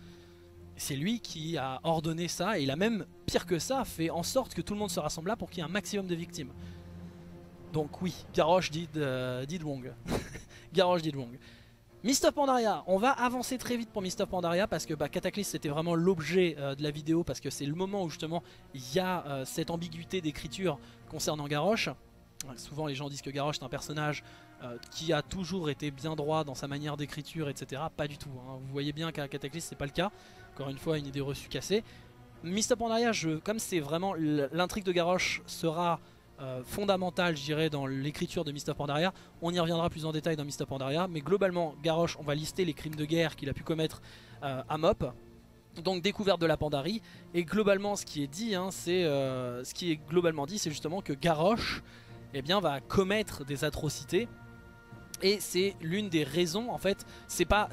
C'est lui qui a ordonné ça et il a même, pire que ça, fait en sorte que tout le monde se rassemble là pour qu'il y ait un maximum de victimes. Donc oui, Garrosh did wrong. Garrosh did wrong. Mists of Pandaria, on va avancer très vite pour Mists of Pandaria parce que Cataclysm c'était vraiment l'objet de la vidéo, parce que c'est le moment où justement il y a cette ambiguïté d'écriture concernant Garrosh. Souvent les gens disent que Garrosh est un personnage qui a toujours été bien droit dans sa manière d'écriture, etc. Pas du tout, hein. Vous voyez bien qu'à Cataclysm c'est pas le cas. Encore une fois, une idée reçue cassée. Mists of Pandaria, comme c'est vraiment l'intrigue de Garrosh sera fondamentale, je dirais, dans l'écriture de Mists of Pandaria. On y reviendra plus en détail dans Mists of Pandaria. Mais globalement, Garrosh, on va lister les crimes de guerre qu'il a pu commettre à Mop. Donc découverte de la Pandarie. Et globalement, ce qui est dit, hein, c'est justement que Garrosh, eh bien, va commettre des atrocités. Et c'est l'une des raisons, en fait. C'est pas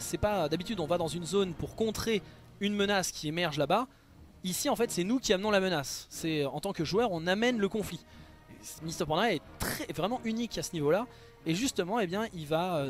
d'habitude, on va dans une zone pour contrer une menace qui émerge là-bas. Ici en fait c'est nous qui amenons la menace, c'est en tant que joueur on amène le conflit. Mists of Pandaria est vraiment unique à ce niveau là et justement eh bien, il va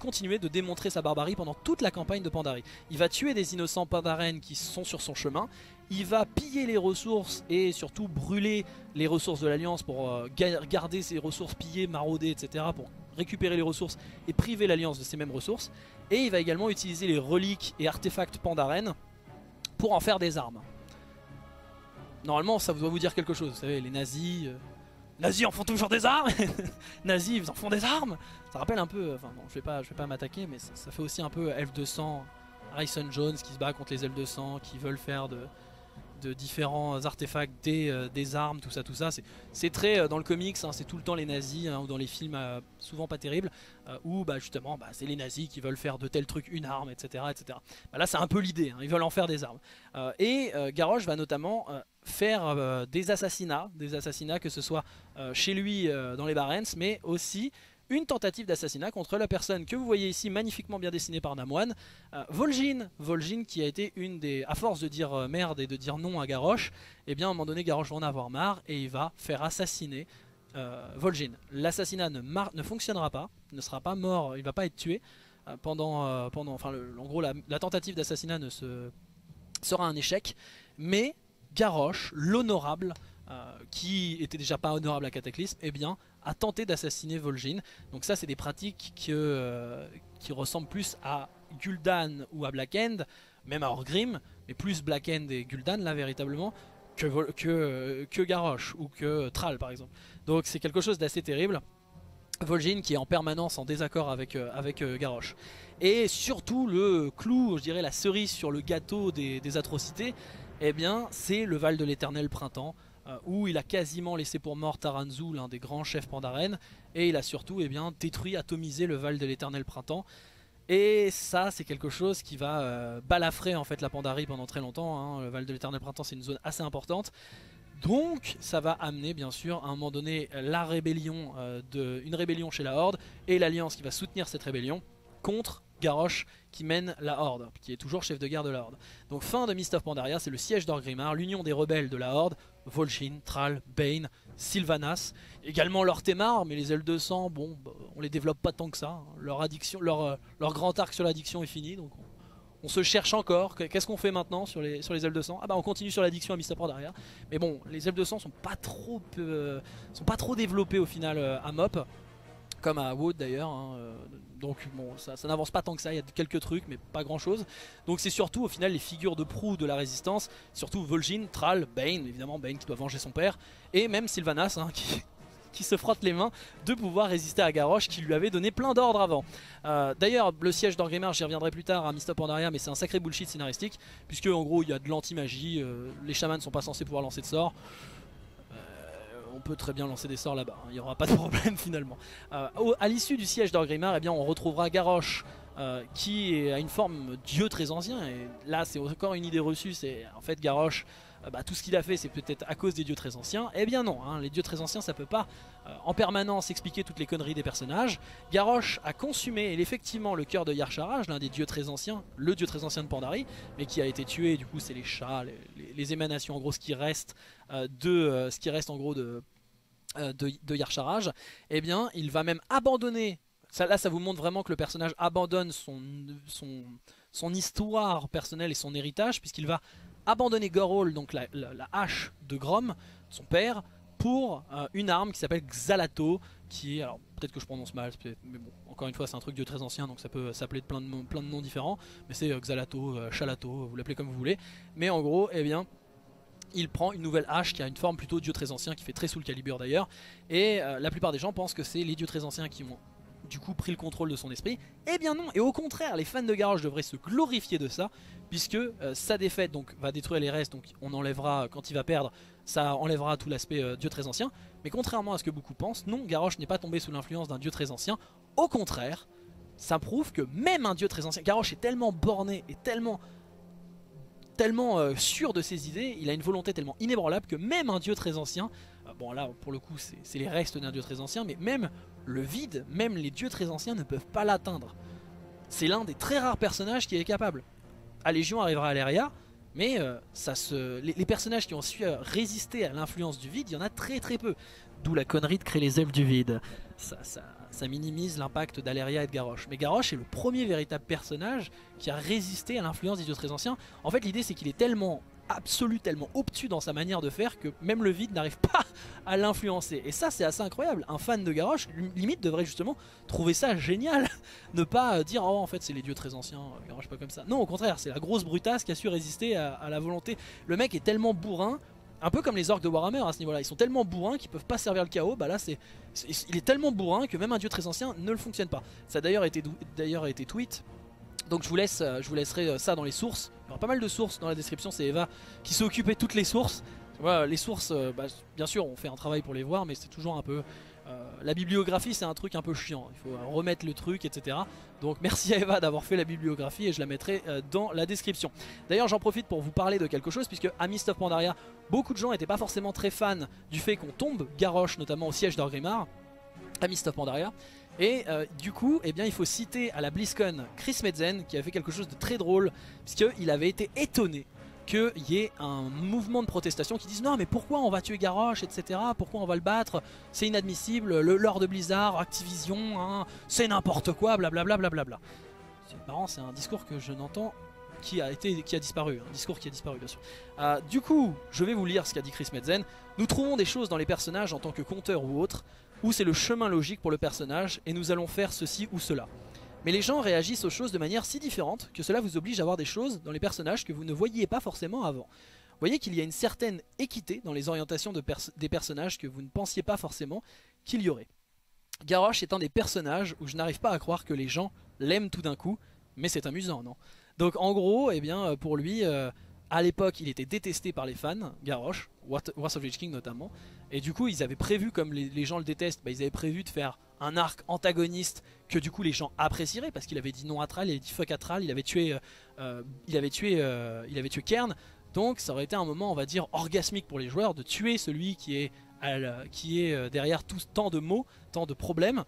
continuer de démontrer sa barbarie pendant toute la campagne de Pandarie. Il va tuer des innocents Pandaren qui sont sur son chemin, il va piller les ressources et surtout brûler les ressources de l'Alliance pour garder ses ressources pillées, maraudées, etc. pour récupérer les ressources et priver l'Alliance de ces mêmes ressources. Et il va également utiliser les reliques et artefacts Pandaren pour en faire des armes. Normalement ça doit vous dire quelque chose, vous savez les nazis... nazis en font toujours des armes. Nazis ils en font des armes. Ça rappelle un peu, enfin bon, je vais pas m'attaquer, mais ça fait aussi un peu elfes de sang, Harrison Jones qui se bat contre les elfes de sang qui veulent faire de différents artefacts, des armes, tout ça. C'est très dans le comics, hein, c'est tout le temps les nazis, hein, ou dans les films souvent pas terribles, où justement c'est les nazis qui veulent faire de tels trucs une arme, etc. Là c'est un peu l'idée, hein, ils veulent en faire des armes. Garrosh va notamment faire des assassinats que ce soit chez lui dans les Barrens, mais aussi une tentative d'assassinat contre la personne que vous voyez ici, magnifiquement bien dessinée par Namoine, Vol'jin, qui a été une des... à force de dire merde et de dire non à Garrosh, eh bien à un moment donné Garrosh va en avoir marre et il va faire assassiner Vol'jin. L'assassinat ne fonctionnera pas, ne sera pas mort, il ne va pas être tué, en gros la tentative d'assassinat sera un échec, mais Garrosh, l'honorable, qui était déjà pas honorable à Cataclysm, eh bien a tenté d'assassiner Vol'jin. Donc ça c'est des pratiques qui ressemblent plus à Gul'dan ou à Blackhand, même à Orgrim, mais plus Blackhand et Gul'dan là véritablement que Garrosh ou que Thrall par exemple. Donc c'est quelque chose d'assez terrible. Vol'jin qui est en permanence en désaccord avec Garrosh. Et surtout le clou, je dirais la cerise sur le gâteau des atrocités, eh bien c'est le Val de l'Éternel Printemps, où il a quasiment laissé pour mort Taranzu, l'un des grands chefs Pandaren, et il a surtout détruit, atomisé le Val de l'Éternel Printemps. Et ça c'est quelque chose qui va balafrer en fait la Pandarie pendant très longtemps, hein. Le Val de l'Éternel Printemps c'est une zone assez importante. Donc ça va amener bien sûr à un moment donné la rébellion, une rébellion chez la Horde et l'alliance qui va soutenir cette rébellion contre Garrosh qui mène la Horde, qui est toujours chef de guerre de la Horde. Donc fin de Mists of Pandaria, c'est le siège d'Orgrimmar, l'union des rebelles de la Horde, Vol'jin, Thrall, Bane, Sylvanas, également leur Témar, mais les ailes de sang, bon, on les développe pas tant que ça, leur grand arc sur l'addiction est fini, donc on se cherche encore. Qu'est-ce qu'on fait maintenant sur les ailes de sang? Ah bah on continue sur l'addiction à Mists of Pandaria. Mais bon, les ailes de sang sont pas trop développées au final à Mop, comme à Wood d'ailleurs. Hein. Donc bon, ça n'avance pas tant que ça. Il y a quelques trucs, mais pas grand-chose. Donc c'est surtout au final les figures de proue de la résistance, surtout Vol'jin, Thrall, Bane, évidemment Bane qui doit venger son père, et même Sylvanas hein, qui se frotte les mains de pouvoir résister à Garrosh qui lui avait donné plein d'ordres avant. D'ailleurs le siège d'Orgrimmar, j'y reviendrai plus tard à Mists of Pandaria, mais c'est un sacré bullshit scénaristique puisque en gros il y a de l'anti-magie, les chamans ne sont pas censés pouvoir lancer de sorts. On peut très bien lancer des sorts là-bas, il n'y aura pas de problème finalement. À l'issue du siège d'Orgrimmar, eh bien on retrouvera Garrosh qui a une forme dieu très ancien, et là c'est encore une idée reçue, c'est en fait Garrosh, tout ce qu'il a fait c'est peut-être à cause des dieux très anciens. Eh bien non, hein, les dieux très anciens ça peut pas en permanence expliquer toutes les conneries des personnages. Garrosh a consumé effectivement le cœur de Yarcharaj, l'un des dieux très anciens, le dieu très ancien de Pandarie, mais qui a été tué, et du coup c'est les chats, les émanations en gros, ce qui reste de Yarcharaj. Eh bien il va même abandonner. Là ça vous montre vraiment que le personnage abandonne son histoire personnelle et son héritage, puisqu'il va abandonner Gorol, donc la hache de Grom, son père, pour une arme qui s'appelle Xalato, qui est, alors peut-être que je prononce mal, mais bon, encore une fois c'est un truc de très ancien, donc ça peut s'appeler de plein de noms différents, mais c'est Xalato, Chalato, vous l'appelez comme vous voulez, mais en gros, eh bien, il prend une nouvelle hache qui a une forme plutôt dieu très ancien, qui fait très sous le calibre d'ailleurs, et la plupart des gens pensent que c'est les dieux très anciens qui ont du coup pris le contrôle de son esprit. Eh bien non, et au contraire les fans de Garrosh devraient se glorifier de ça, puisque sa défaite donc va détruire les restes, donc on enlèvera, quand il va perdre, ça enlèvera tout l'aspect dieu très ancien. Mais contrairement à ce que beaucoup pensent, non, Garrosh n'est pas tombé sous l'influence d'un dieu très ancien, au contraire, ça prouve que même un dieu très ancien, Garrosh est tellement borné et tellement sûr de ses idées, il a une volonté tellement inébranlable que même un dieu très ancien, bon là pour le coup c'est les restes d'un dieu très ancien, mais même le vide, même les dieux très anciens ne peuvent pas l'atteindre. C'est l'un des très rares personnages qui est capable. Allégion arrivera à l'Eria, mais les personnages qui ont su résister à l'influence du vide, il y en a très très peu. D'où la connerie de créer les elfes du vide. Ça minimise l'impact d'Aleria et de Garrosh. Mais Garrosh est le premier véritable personnage qui a résisté à l'influence des dieux très anciens. En fait l'idée c'est qu'il est tellement absolu, tellement obtus dans sa manière de faire que même le vide n'arrive pas à l'influencer, et ça c'est assez incroyable. Un fan de Garrosh limite devrait justement trouver ça génial, ne pas dire oh en fait c'est les dieux très anciens, Garrosh pas comme ça. Non, au contraire, c'est la grosse brutasse qui a su résister à la volonté. Le mec est tellement bourrin, un peu comme les orques de Warhammer à ce niveau là, ils sont tellement bourrins qu'ils peuvent pas servir le chaos. Bah là il est tellement bourrin que même un dieu très ancien ne le fonctionne pas. Ça a d'ailleurs été tweet. Donc je vous laisserai ça dans les sources. Il y aura pas mal de sources dans la description, c'est Eva qui s'est occupée de toutes les sources. Voilà, les sources, bien sûr on fait un travail pour les voir, mais c'est toujours un peu... la bibliographie c'est un truc un peu chiant, il faut remettre le truc, etc. Donc merci à Eva d'avoir fait la bibliographie, et je la mettrai dans la description. D'ailleurs j'en profite pour vous parler de quelque chose, puisque à Mists of Pandaria, beaucoup de gens n'étaient pas forcément très fans du fait qu'on tombe Garrosh, notamment au siège d'Orgrimmar, à Mists of Pandaria. Et du coup, eh bien, il faut citer à la BlizzCon Chris Metzen qui a fait quelque chose de très drôle, puisqu'il avait été étonné qu'il y ait un mouvement de protestation qui disent non mais pourquoi on va tuer Garrosh, etc, pourquoi on va le battre, c'est inadmissible, le lore de Blizzard, Activision, hein, c'est n'importe quoi, blablabla. C'est marrant, c'est un discours que je n'entends qui a disparu, un discours qui a disparu bien sûr. Du coup, je vais vous lire ce qu'a dit Chris Metzen. Nous trouvons des choses dans les personnages en tant que conteurs ou autres, où c'est le chemin logique pour le personnage, et nous allons faire ceci ou cela. Mais les gens réagissent aux choses de manière si différente que cela vous oblige à voir des choses dans les personnages que vous ne voyiez pas forcément avant. Vous voyez qu'il y a une certaine équité dans les orientations des personnages que vous ne pensiez pas forcément qu'il y aurait. Garrosh est un des personnages où je n'arrive pas à croire que les gens l'aiment tout d'un coup, mais c'est amusant, non? Donc en gros, eh bien, pour lui, à l'époque il était détesté par les fans, Garrosh, Wrath of the Lich King notamment, et du coup ils avaient prévu, comme les gens le détestent, bah, ils avaient prévu de faire un arc antagoniste que du coup les gens apprécieraient, parce qu'il avait dit non à Thrall, il avait dit fuck à Thrall, il avait tué Cairne, Donc ça aurait été un moment, on va dire, orgasmique pour les joueurs de tuer celui qui est derrière tout, tant de maux, tant de problèmes.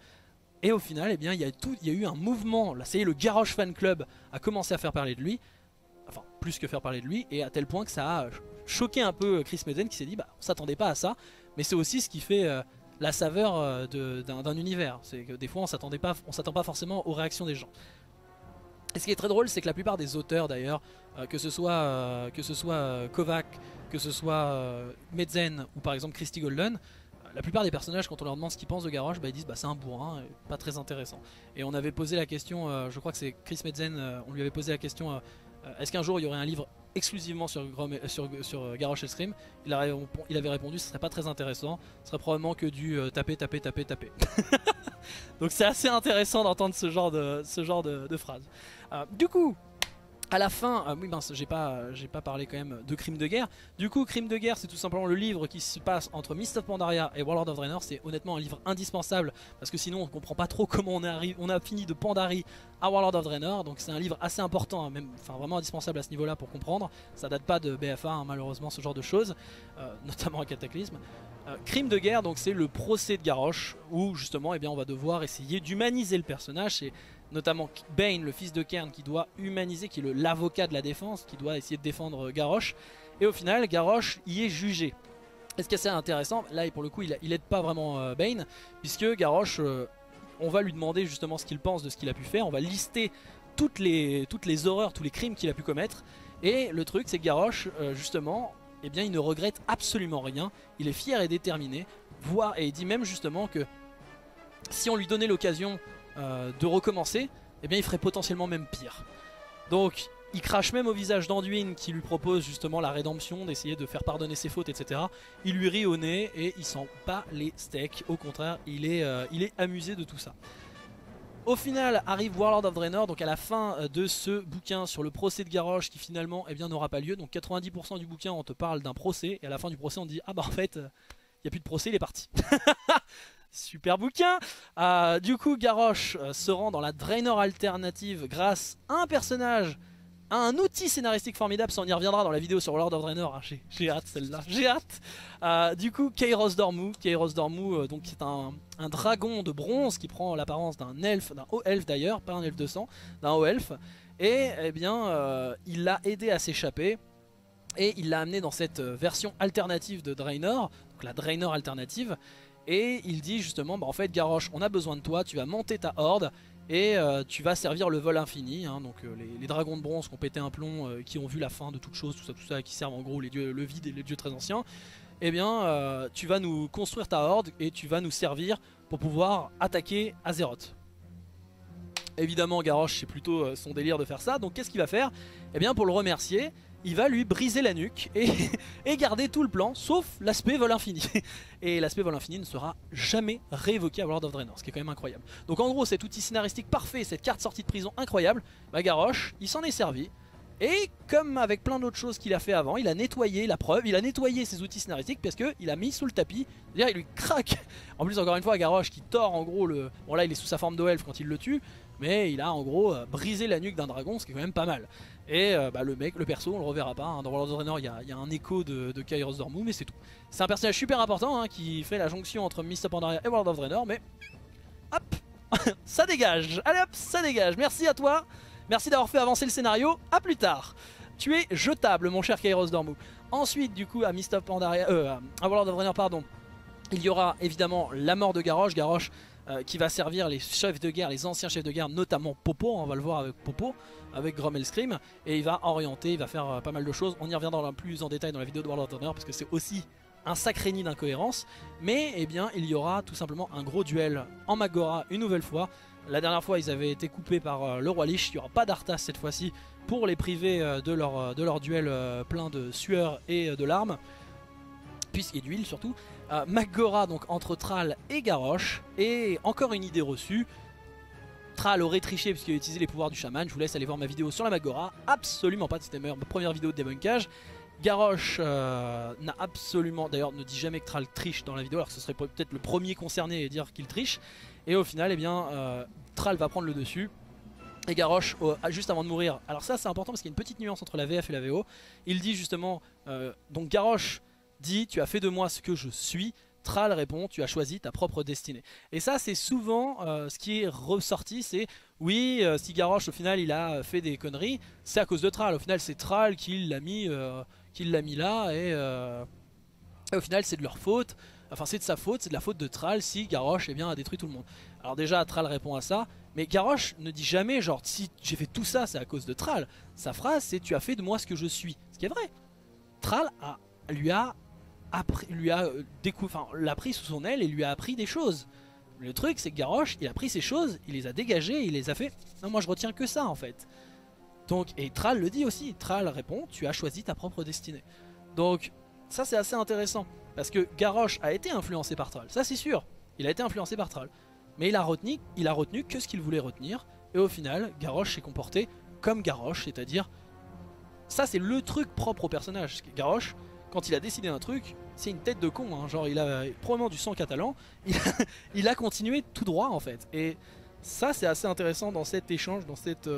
Et au final, eh bien, il y a eu un mouvement. Là, ça y est, le Garrosh Fan Club a commencé à faire parler de lui. Enfin, plus que faire parler de lui. Et à tel point que ça a choqué un peu Chris Metzen qui s'est dit, bah, on s'attendait pas à ça. Mais c'est aussi ce qui fait la saveur d'un univers. C'est que des fois, on s'attend pas forcément aux réactions des gens. Et ce qui est très drôle, c'est que la plupart des auteurs d'ailleurs, que ce soit Kovac, que ce soit Metzen ou par exemple Christy Golden, la plupart des personnages, quand on leur demande ce qu'ils pensent de Garrosh, bah, ils disent bah, c'est un bourrin, pas très intéressant. Et on avait posé la question, je crois que c'est Chris Metzen, on lui avait posé la question est-ce qu'un jour il y aurait un livre exclusivement sur Garrosh Hellscream? Il avait répondu ce serait pas très intéressant, ce serait probablement que du taper. Donc c'est assez intéressant d'entendre ce genre de phrase. Du coup, à la fin, oui mince, j'ai pas parlé quand même de Crime de Guerre. Du coup, Crime de Guerre, c'est tout simplement le livre qui se passe entre Mists of Pandaria et Warlords of Draenor. C'est honnêtement un livre indispensable parce que sinon on comprend pas trop comment on a fini de Pandarie à Warlords of Draenor. Donc c'est un livre assez important, même, enfin vraiment indispensable à ce niveau-là pour comprendre. Ça date pas de BFA hein, malheureusement ce genre de choses, notamment à Cataclysm. Crime de guerre, donc c'est le procès de Garrosh où justement eh bien, on va devoir essayer d'humaniser le personnage. C'est notamment Bane, le fils de Cairne, qui doit humaniser, qui est l'avocat de la défense, qui doit essayer de défendre Garrosh. Et au final, Garrosh y est jugé. Et ce qui est assez intéressant, là pour le coup il aide pas vraiment Bane, puisque Garrosh, on va lui demander justement ce qu'il pense de ce qu'il a pu faire. On va lister toutes les horreurs, tous les crimes qu'il a pu commettre. Et le truc c'est que Garrosh justement... eh bien il ne regrette absolument rien, il est fier et déterminé, voire, et il dit même justement que si on lui donnait l'occasion de recommencer, eh bien il ferait potentiellement même pire. Donc il crache même au visage d'Anduin qui lui propose justement la rédemption, d'essayer de faire pardonner ses fautes, etc. Il lui rit au nez et il s'en bat les steaks, au contraire il est amusé de tout ça. Au final arrive Warlord of Draenor, donc à la fin de ce bouquin sur le procès de Garrosh qui finalement eh bien n'aura pas lieu. Donc 90% du bouquin on te parle d'un procès et à la fin du procès on te dit ah bah en fait il n'y a plus de procès, il est parti. Super bouquin. Du coup Garrosh se rend dans la Draenor alternative grâce à un personnage, à un outil scénaristique formidable. Ça on y reviendra dans la vidéo sur Warlord of Draenor, hein. J'ai hâte celle-là, j'ai hâte. Du coup Kairoz Dormu, donc qui est un dragon de bronze qui prend l'apparence d'un elfe, d'un haut elfe d'ailleurs, pas un elfe de sang, d'un haut elfe. Et eh bien il l'a aidé à s'échapper et il l'a amené dans cette version alternative de Draenor, donc la Draenor alternative. Et il dit justement bah en fait Garrosh on a besoin de toi, tu vas monter ta horde et tu vas servir le vol infini hein, donc les dragons de bronze qui ont pété un plomb, qui ont vu la fin de toute chose, tout ça, qui servent en gros les dieux, le vide et les dieux très anciens. Eh bien tu vas nous construire ta horde et tu vas nous servir pour pouvoir attaquer Azeroth. Évidemment Garrosh c'est plutôt son délire de faire ça, donc qu'est-ce qu'il va faire? Eh bien pour le remercier, il va lui briser la nuque et garder tout le plan sauf l'aspect vol infini. Et l'aspect vol infini ne sera jamais réévoqué à World of Draenor, ce qui est quand même incroyable. Donc en gros cet outil scénaristique parfait, cette carte sortie de prison incroyable, bah Garrosh il s'en est servi. Et comme avec plein d'autres choses qu'il a fait avant, il a nettoyé la preuve, il a nettoyé ses outils scénaristiques parce qu'il a mis sous le tapis, c'est-à-dire il lui craque. En plus encore une fois Garrosh qui tord en gros le... Bon là il est sous sa forme d'elfe quand il le tue, mais il a en gros brisé la nuque d'un dragon, ce qui est quand même pas mal. Et bah, le perso on le reverra pas, hein. Dans World of Draenor il y a un écho de Kairoz Dormu mais c'est tout. C'est un personnage super important hein, qui fait la jonction entre Mists of Pandaria et World of Draenor, mais hop ça dégage, allez hop ça dégage, merci à toi. Merci d'avoir fait avancer le scénario, à plus tard. Tu es jetable mon cher Kairoz Dormu. Ensuite du coup à Mists of Pandaria, à World of Draenor pardon, il y aura évidemment la mort de Garrosh, qui va servir les chefs de guerre, les anciens chefs de guerre, notamment Popo, on va le voir avec Popo, avec Grom Hellscream, et il va orienter, il va faire pas mal de choses. On y reviendra plus en détail dans la vidéo de World of Draenor parce que c'est aussi un sacré nid d'incohérence. Mais eh bien il y aura tout simplement un gros duel en Mag'gora une nouvelle fois. La dernière fois ils avaient été coupés par le roi Lich, il n'y aura pas d'Arthas cette fois-ci pour les priver de leur duel plein de sueur et de larmes, et d'huile surtout. Mak'gora donc entre Thrall et Garrosh, et encore une idée reçue, Thrall aurait triché puisqu'il a utilisé les pouvoirs du chaman, je vous laisse aller voir ma vidéo sur la Mag'gora, absolument pas, c'était ma première vidéo de débunkage. Garrosh n'a absolument, d'ailleurs ne dit jamais que Thrall triche dans la vidéo, alors que ce serait peut-être le premier concerné et dire qu'il triche. Et au final eh bien Thrall va prendre le dessus Et Garrosh, juste avant de mourir, alors ça c'est important parce qu'il y a une petite nuance entre la VF et la VO, il dit justement, donc Garrosh dit « tu as fait de moi ce que je suis », Thrall répond « tu as choisi ta propre destinée ». Et ça c'est souvent ce qui est ressorti, c'est oui, si Garrosh au final il a fait des conneries, c'est à cause de Thrall, au final c'est Thrall qui l'a mis, là, et au final c'est de leur faute, enfin c'est de sa faute, c'est de la faute de Thrall si Garrosh eh bien, a détruit tout le monde. Alors déjà Thrall répond à ça. Mais Garrosh ne dit jamais genre si j'ai fait tout ça c'est à cause de Thrall. Sa phrase c'est tu as fait de moi ce que je suis. Ce qui est vrai. Thrall l'a pris sous son aile et lui a appris des choses. Le truc c'est que Garrosh il a pris ces choses, il les a dégagées, il les a fait non moi je retiens que ça en fait. Donc et Thrall le dit aussi. Thrall répond tu as choisi ta propre destinée. Donc ça c'est assez intéressant parce que Garrosh a été influencé par Thrall. Ça c'est sûr. Il a été influencé par Thrall. Mais il a retenu que ce qu'il voulait retenir. Et au final, Garrosh s'est comporté comme Garrosh. C'est-à-dire, ça c'est le truc propre au personnage. Garrosh, quand il a décidé un truc, c'est une tête de con. Hein. Genre il a probablement du sang catalan. Il a continué tout droit en fait. Et ça c'est assez intéressant dans cet échange. Dans cette,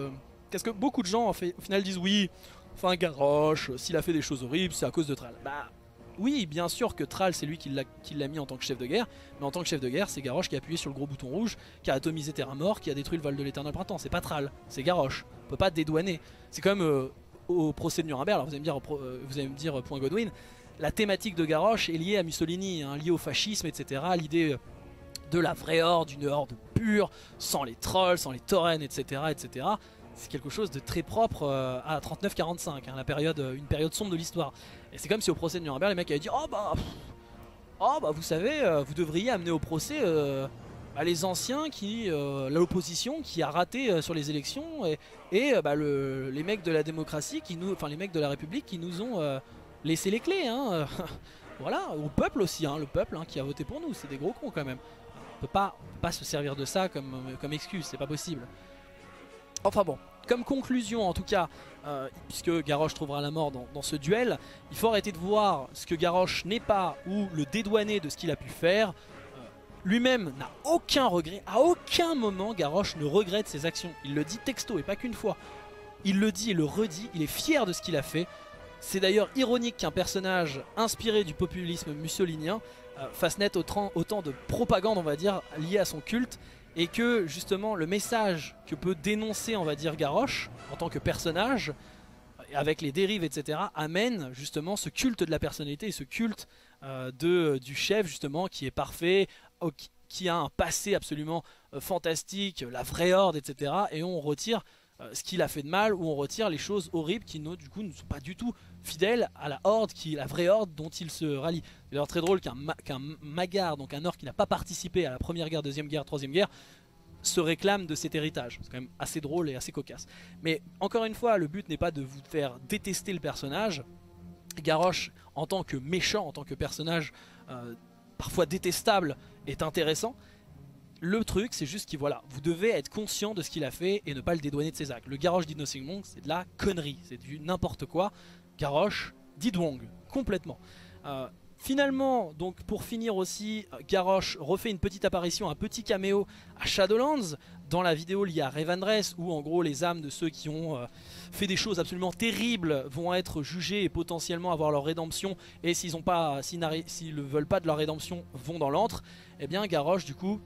parce que beaucoup de gens en fait, au final disent oui, enfin Garrosh, s'il a fait des choses horribles, c'est à cause de Thrall. Bah, oui, bien sûr que Thrall, c'est lui qui l'a mis en tant que chef de guerre, mais en tant que chef de guerre, c'est Garrosh qui a appuyé sur le gros bouton rouge, qui a atomisé Theramore, qui a détruit le Val de l'Éternel Printemps. C'est pas Thrall, c'est Garrosh. On peut pas dédouaner. C'est comme au procès de Nuremberg. Alors vous allez me dire point Godwin, la thématique de Garrosh est liée à Mussolini, hein, liée au fascisme, etc. L'idée de la vraie horde, d'une horde pure, sans les trolls, sans les taurennes, etc., etc. C'est quelque chose de très propre à 39-45, hein, une période sombre de l'histoire. Et c'est comme si au procès de Nuremberg, les mecs avaient dit Oh bah vous savez, vous devriez amener au procès les anciens, l'opposition qui a raté sur les élections, les mecs de la démocratie, les mecs de la République qui nous ont laissé les clés. Hein. Voilà, au peuple aussi, hein, le peuple hein, qui a voté pour nous, c'est des gros cons quand même. On peut pas se servir de ça comme excuse, c'est pas possible. Enfin bon, comme conclusion en tout cas, puisque Garrosh trouvera la mort dans ce duel, il faut arrêter de voir ce que Garrosh n'est pas ou le dédouaner de ce qu'il a pu faire. Lui-même n'a aucun regret, à aucun moment Garrosh ne regrette ses actions. Il le dit texto et pas qu'une fois. Il le dit et le redit, il est fier de ce qu'il a fait. C'est d'ailleurs ironique qu'un personnage inspiré du populisme mussolinien fasse naître autant de propagande, on va dire, liée à son culte. Et que justement le message que peut dénoncer on va dire Garrosh en tant que personnage avec les dérives etc amène justement ce culte de la personnalité et ce culte du chef justement qui est parfait, qui a un passé absolument fantastique, la vraie horde etc et on retire ce qu'il a fait de mal ou on retire les choses horribles qui du coup ne sont pas du tout fidèles à la horde, la vraie horde dont il se rallie. C'est d'ailleurs très drôle qu'un Mag'har, donc un orc qui n'a pas participé à la première guerre, deuxième guerre, troisième guerre, se réclame de cet héritage. C'est quand même assez drôle et assez cocasse. Mais encore une fois, le but n'est pas de vous faire détester le personnage. Garrosh, en tant que méchant, en tant que personnage parfois détestable, est intéressant. Le truc c'est juste qu'il vous devez être conscient de ce qu'il a fait et ne pas le dédouaner de ses actes. Le Garrosh Did Nothing Wrong c'est de la connerie, c'est du n'importe quoi. Garrosh Did Wrong, complètement. Finalement, donc pour finir aussi, Garrosh refait une petite apparition, un petit caméo à Shadowlands dans la vidéo liée à Revandress où en gros les âmes de ceux qui ont fait des choses absolument terribles vont être jugées et potentiellement avoir leur rédemption et s'ils ne veulent pas de leur rédemption vont dans l'antre. Et bien Garrosh du coup...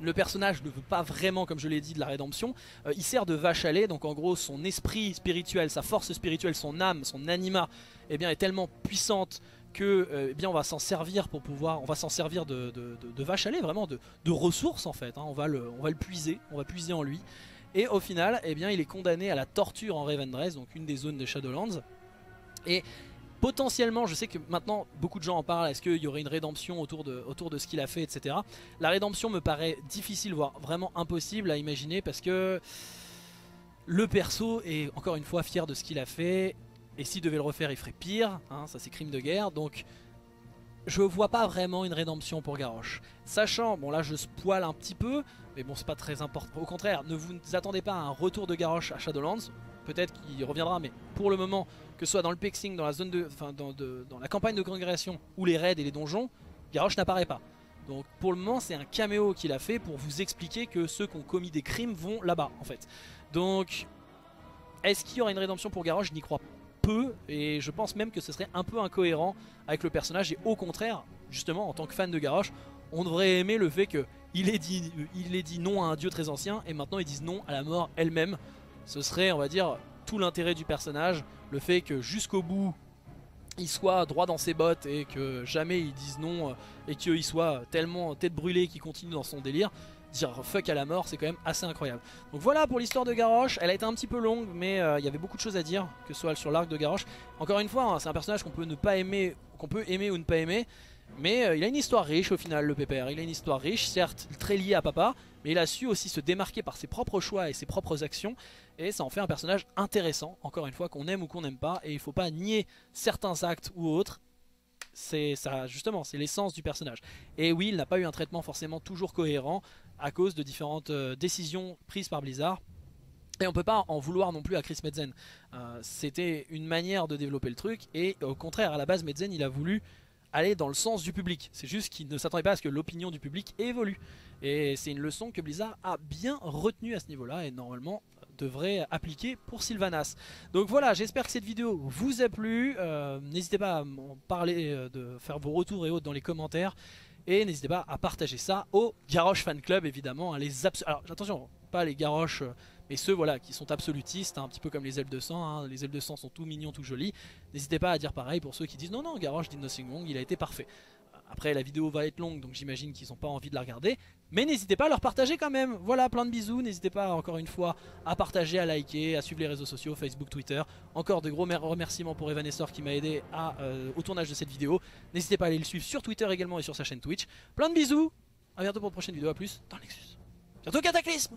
Le personnage ne veut pas vraiment, comme je l'ai dit, de la rédemption. Il sert de vache à lait, donc en gros son esprit spirituel, sa force spirituelle, son âme, son anima, eh bien, est tellement puissante que on va s'en servir pour pouvoir, de vache à lait, vraiment de ressources en fait. Hein. On va le puiser, on va puiser en lui. Et au final, eh bien, il est condamné à la torture en Revandress, donc une des zones de Shadowlands. Et potentiellement, je sais que maintenant beaucoup de gens en parlent, est-ce qu'il y aurait une rédemption autour de ce qu'il a fait, etc. La rédemption me paraît difficile, voire vraiment impossible à imaginer parce que le perso est encore une fois fier de ce qu'il a fait et s'il devait le refaire il ferait pire, hein, ça c'est crime de guerre, donc je vois pas vraiment une rédemption pour Garrosh. Sachant, bon là je spoil un petit peu, mais bon c'est pas très important, au contraire ne vous attendez pas à un retour de Garrosh à Shadowlands. Peut-être qu'il reviendra, mais pour le moment, que ce soit dans le pexing, dans la campagne de congrégation ou les raids et les donjons, Garrosh n'apparaît pas. Donc pour le moment c'est un caméo qu'il a fait pour vous expliquer que ceux qui ont commis des crimes vont là-bas en fait. Donc est-ce qu'il y aura une rédemption pour Garrosh? Je n'y crois peu et je pense même que ce serait un peu incohérent avec le personnage. Et au contraire, justement en tant que fan de Garrosh, on devrait aimer le fait qu'il ait dit non à un dieu très ancien et maintenant ils disent non à la mort elle-même. Ce serait on va dire tout l'intérêt du personnage, le fait que jusqu'au bout il soit droit dans ses bottes et que jamais ils disent non et qu'il soit tellement tête brûlée qu'il continue dans son délire. Dire fuck à la mort, c'est quand même assez incroyable. Donc voilà pour l'histoire de Garrosh. Elle a été un petit peu longue mais il y avait beaucoup de choses à dire, que ce soit sur l'arc de Garrosh. Encore une fois hein, c'est un personnage qu'on peut ne pas aimer, qu'on peut aimer ou ne pas aimer, mais il a une histoire riche au final le pépère. Il a une histoire riche, certes très liée à papa, mais il a su aussi se démarquer par ses propres choix et ses propres actions. Et ça en fait un personnage intéressant, encore une fois, qu'on aime ou qu'on n'aime pas. Et il ne faut pas nier certains actes ou autres. C'est ça, justement, c'est l'essence du personnage. Et oui, il n'a pas eu un traitement forcément toujours cohérent à cause de différentes décisions prises par Blizzard. Et on peut pas en vouloir non plus à Chris Metzen. C'était une manière de développer le truc. Et au contraire, à la base, Metzen, il a voulu aller dans le sens du public. C'est juste qu'il ne s'attendait pas à ce que l'opinion du public évolue. Et c'est une leçon que Blizzard a bien retenue à ce niveau-là et normalement devrait appliquer pour Sylvanas. Donc voilà, j'espère que cette vidéo vous a plu. N'hésitez pas à m'en parler, de faire vos retours et autres dans les commentaires. Et n'hésitez pas à partager ça au Garrosh Fan Club, évidemment. Hein, alors attention, pas les Garrosh, mais ceux voilà, qui sont absolutistes, hein, un petit peu comme les elfes de sang. Hein, les elfes de sang sont tout mignons, tout jolis. N'hésitez pas à dire pareil pour ceux qui disent non, non, Garrosh did nothing wrong, il a été parfait. Après la vidéo va être longue, donc j'imagine qu'ils n'ont pas envie de la regarder. Mais n'hésitez pas à leur partager quand même. Voilà, plein de bisous. N'hésitez pas encore une fois à partager, à liker, à suivre les réseaux sociaux, Facebook, Twitter. Encore de gros remerciements pour Evanessor qui m'a aidé au tournage de cette vidéo. N'hésitez pas à aller le suivre sur Twitter également et sur sa chaîne Twitch. Plein de bisous. A bientôt pour une prochaine vidéo, à plus dans Nexus. Bientôt Cataclysme.